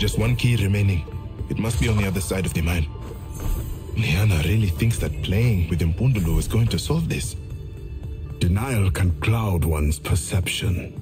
Just one key remaining. It must be on the other side of the mine. Liana really thinks that playing with Impundulu is going to solve this. Denial can cloud one's perception.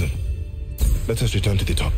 them. Let us return to the top.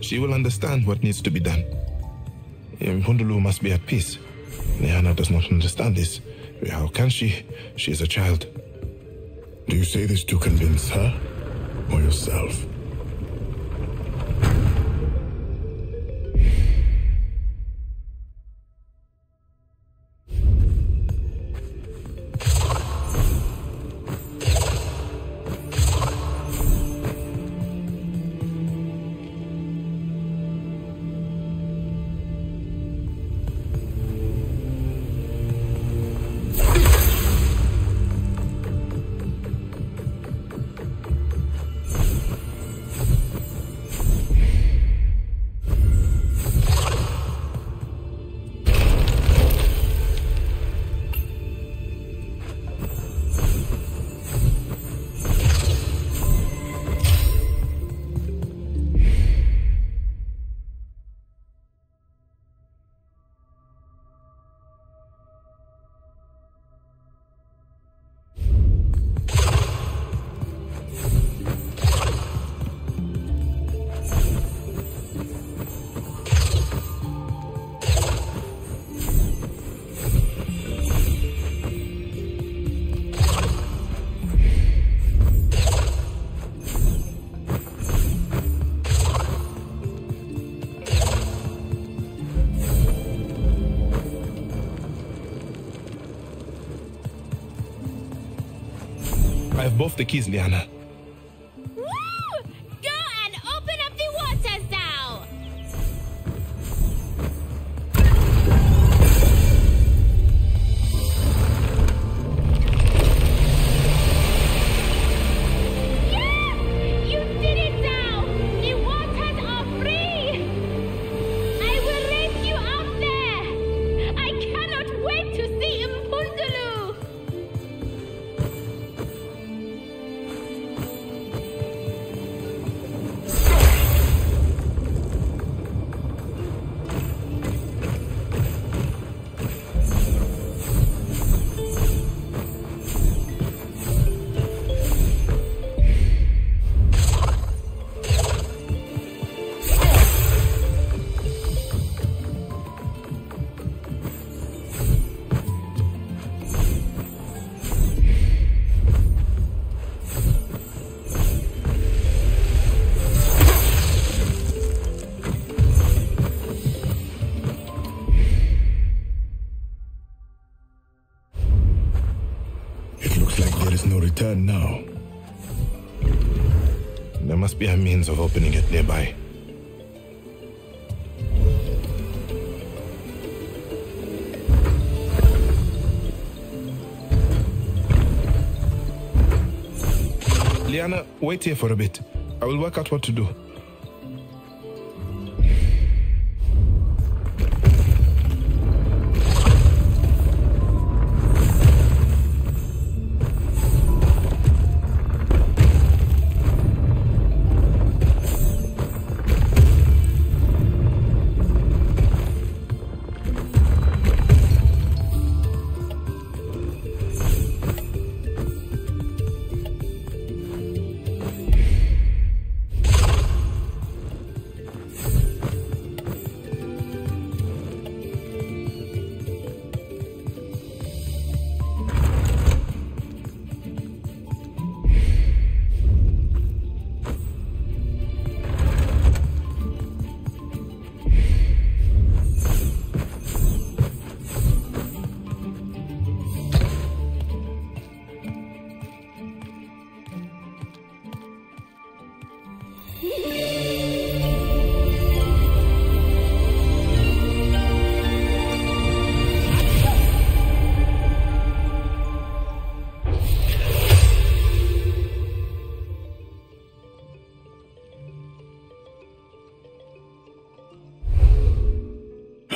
She will understand what needs to be done. Impundulu must be at peace. Liana does not understand this. How can she? She is a child. Do you say this to convince her or yourself? Both the keys, Liana. Woo! Go and open up the waters now! Yeah! You did it now! The waters are free! I will race you up there! I cannot wait to see Impundulu! Now. There must be a means of opening it nearby. Liana, wait here for a bit. I will work out what to do.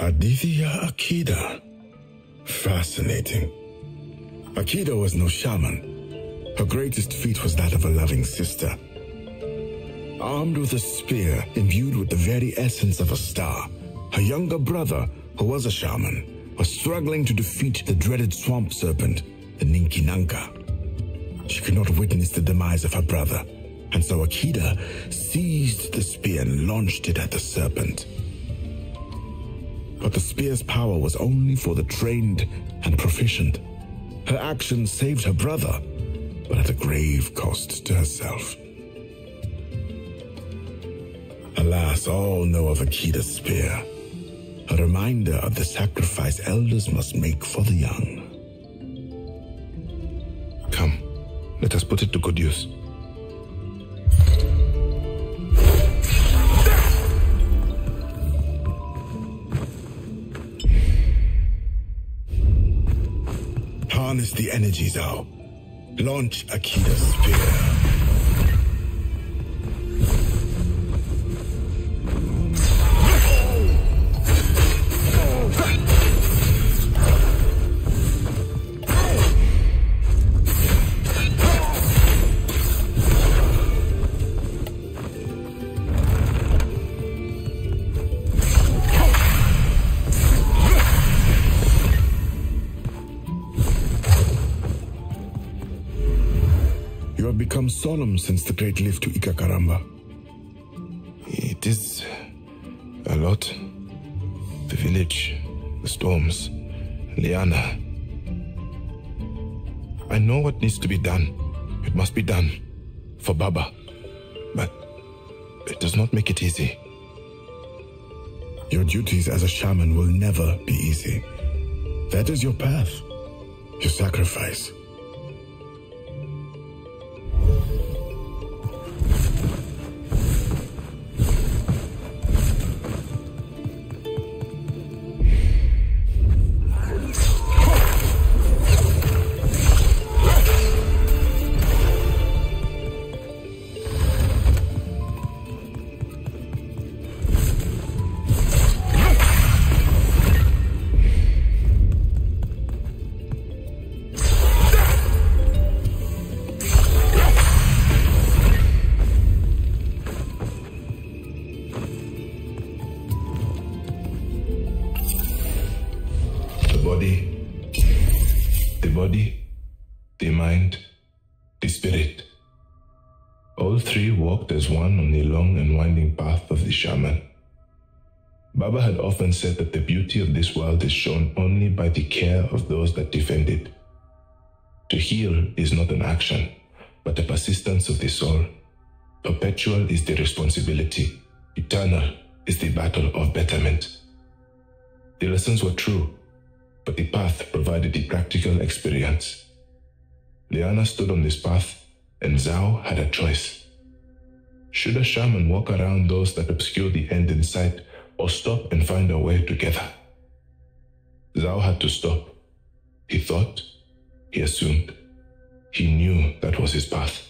Hadithi ya Akida. Fascinating. Akida was no shaman. Her greatest feat was that of a loving sister. Armed with a spear imbued with the very essence of a star, her younger brother, who was a shaman, was struggling to defeat the dreaded swamp serpent, the Ninkinanka. She could not witness the demise of her brother, and so Akida seized the spear and launched it at the serpent. But the spear's power was only for the trained and proficient. Her action saved her brother, but at a grave cost to herself. Alas, all know of Akida's spear, a reminder of the sacrifice elders must make for the young. Come, let us put it to good use. Harness the energy, Zao. Launch Akida's spear. Become solemn since the great lift to Ikakaramba. It is a lot. The village, the storms, Liana. I know what needs to be done. It must be done for Baba, but it does not make it easy. Your duties as a shaman will never be easy. That is your path, your sacrifice. As one on the long and winding path of the shaman. Baba had often said that the beauty of this world is shown only by the care of those that defend it. To heal is not an action, but a persistence of the soul. Perpetual is the responsibility. Eternal is the battle of betterment. The lessons were true, but the path provided the practical experience. Liana stood on this path, and Zao had a choice. Should a shaman walk around those that obscure the end in sight, or stop and find a way together? Zao had to stop. He thought, he assumed, he knew that was his path.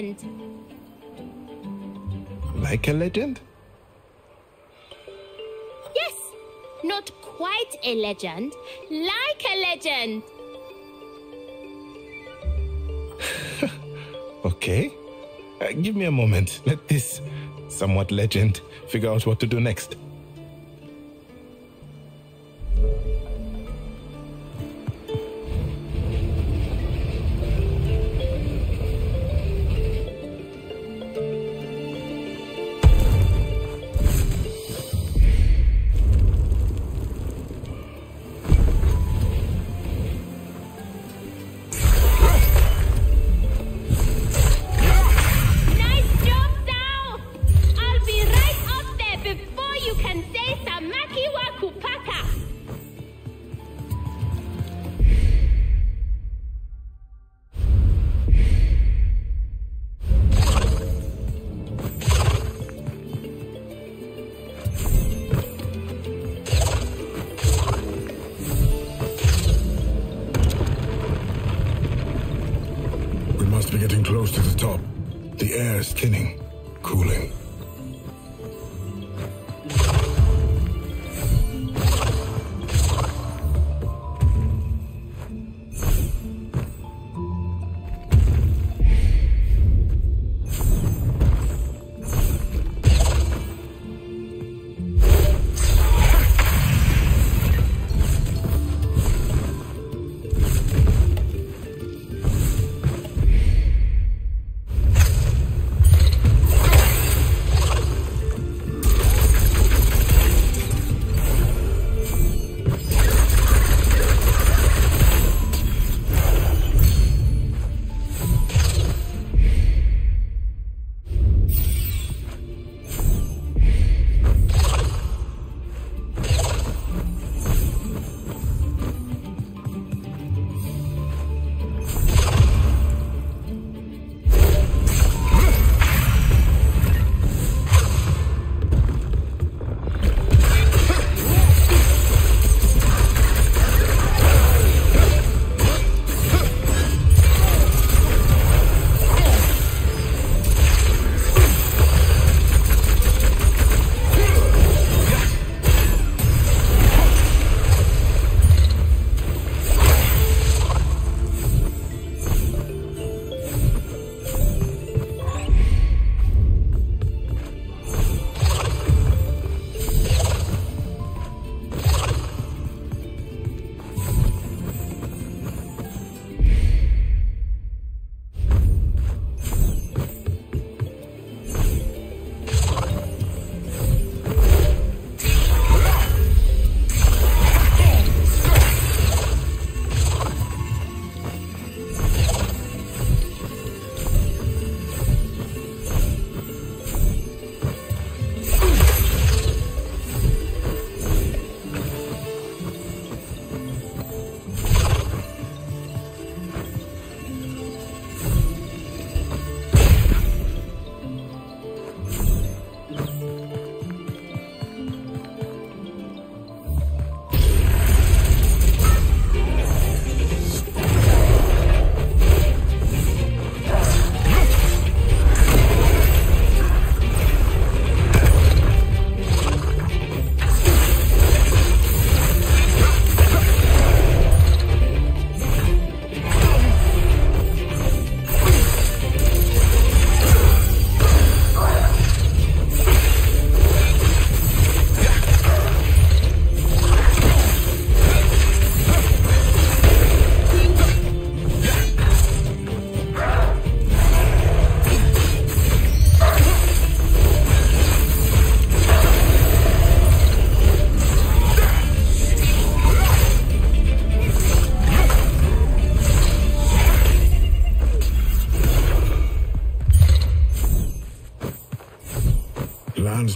legend. Like a legend? Yes, not quite a legend, like a legend. Okay. Give me a moment. Let this somewhat legend figure out what to do next.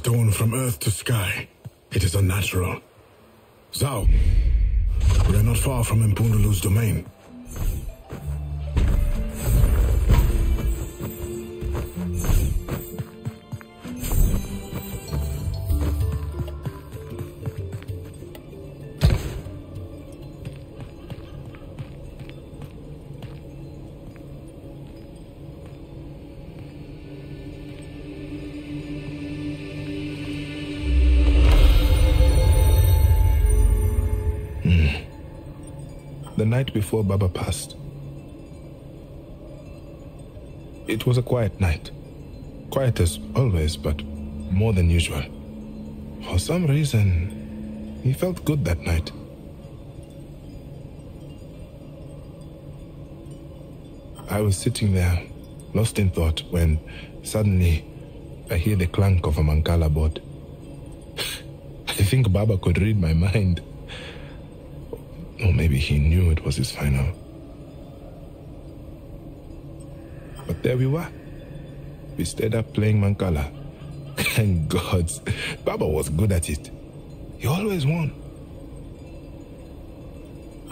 Torn from earth to sky. It is unnatural. Zao, we are not far from Impundulu's domain. night before Baba passed. It was a quiet night. Quiet as always, but more than usual. For some reason, he felt good that night. I was sitting there, lost in thought, when suddenly I hear the clank of a Mancala board. I think Baba could read my mind. Or maybe he knew it was his final. But there we were. We stayed up playing Mancala. Thank God, Baba was good at it. He always won.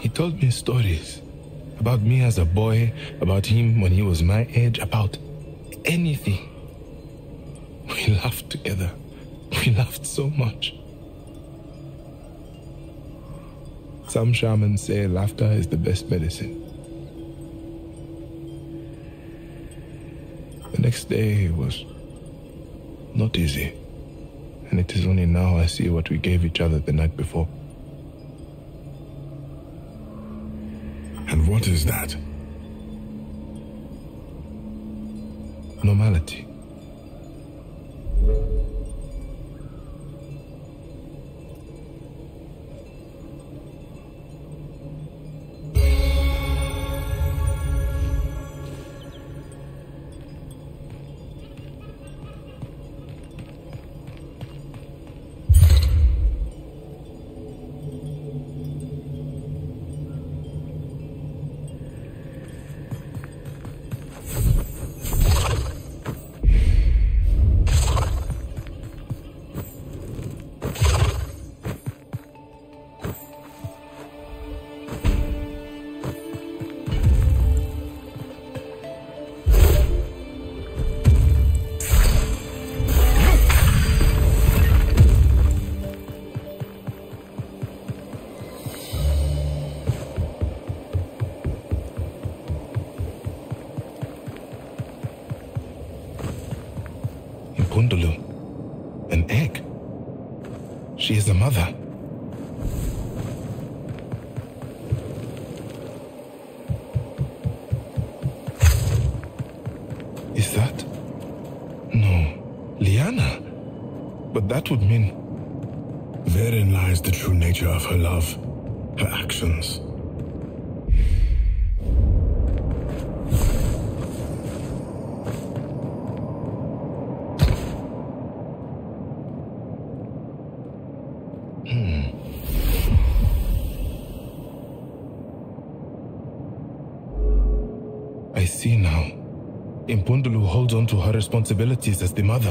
He told me stories about me as a boy, about him when he was my age, about anything. We laughed together. We laughed so much. Some shamans say laughter is the best medicine. The next day was not easy, and it is only now I see what we gave each other the night before. And what is that? Normality. She is a mother. Is that? No, Liana. But that would mean... Therein lies the true nature of her love, her actions. Impundulu holds on to her responsibilities as the mother.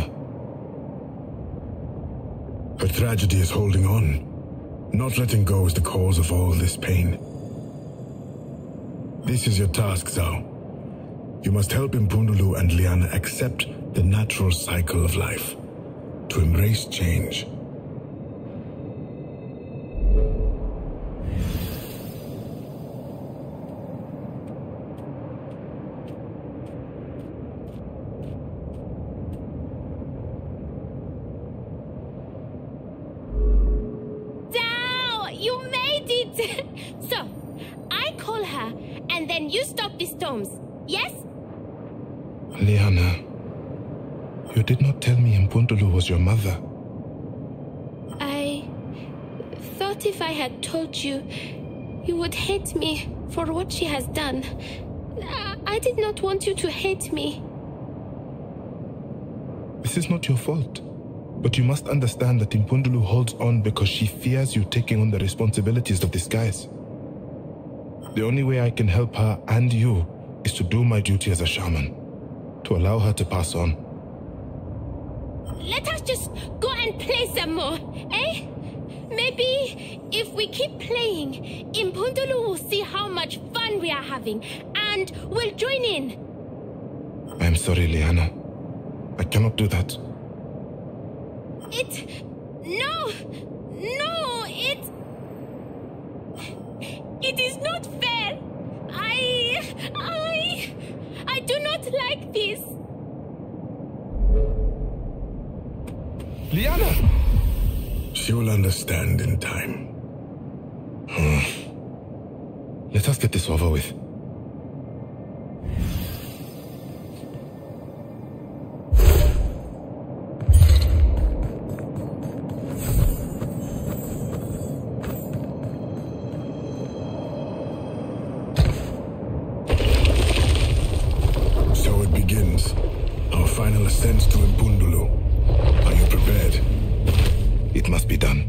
Her tragedy is holding on. Not letting go is the cause of all this pain. This is your task, Zao. You must help Impundulu and Liana accept the natural cycle of life, to embrace change. Your mother. I thought if I had told you, you would hate me for what she has done. I did not want you to hate me. This is not your fault, but you must understand that Impundulu holds on because she fears you taking on the responsibilities of disguise. The only way I can help her and you is to do my duty as a shaman, to allow her to pass on. Let us just go and play some more, eh? Maybe if we keep playing, Impundulu will see how much fun we are having and will join in. I'm sorry, Liana. I cannot do that. It... No! No! It is not fair! I do not like this. Liana! She will understand in time. Let us get this over with. So it begins. Our final ascent to Impundulu. Are you prepared? It must be done.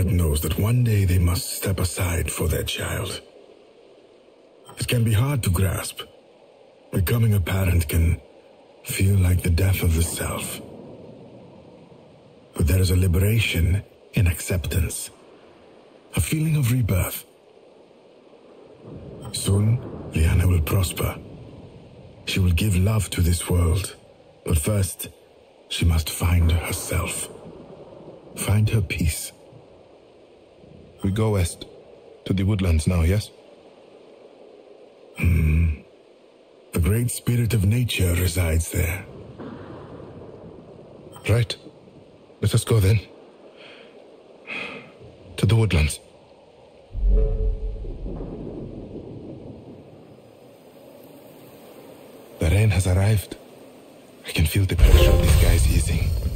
parent knows that one day they must step aside for their child. It can be hard to grasp. Becoming a parent can feel like the death of the self. But there is a liberation in acceptance, a feeling of rebirth. Soon, Liana will prosper. She will give love to this world, but first, she must find herself, find her peace. We go west, to the woodlands now, yes? The great spirit of nature resides there. Right. Let us go then. To the woodlands. The rain has arrived. I can feel the pressure of these guys easing.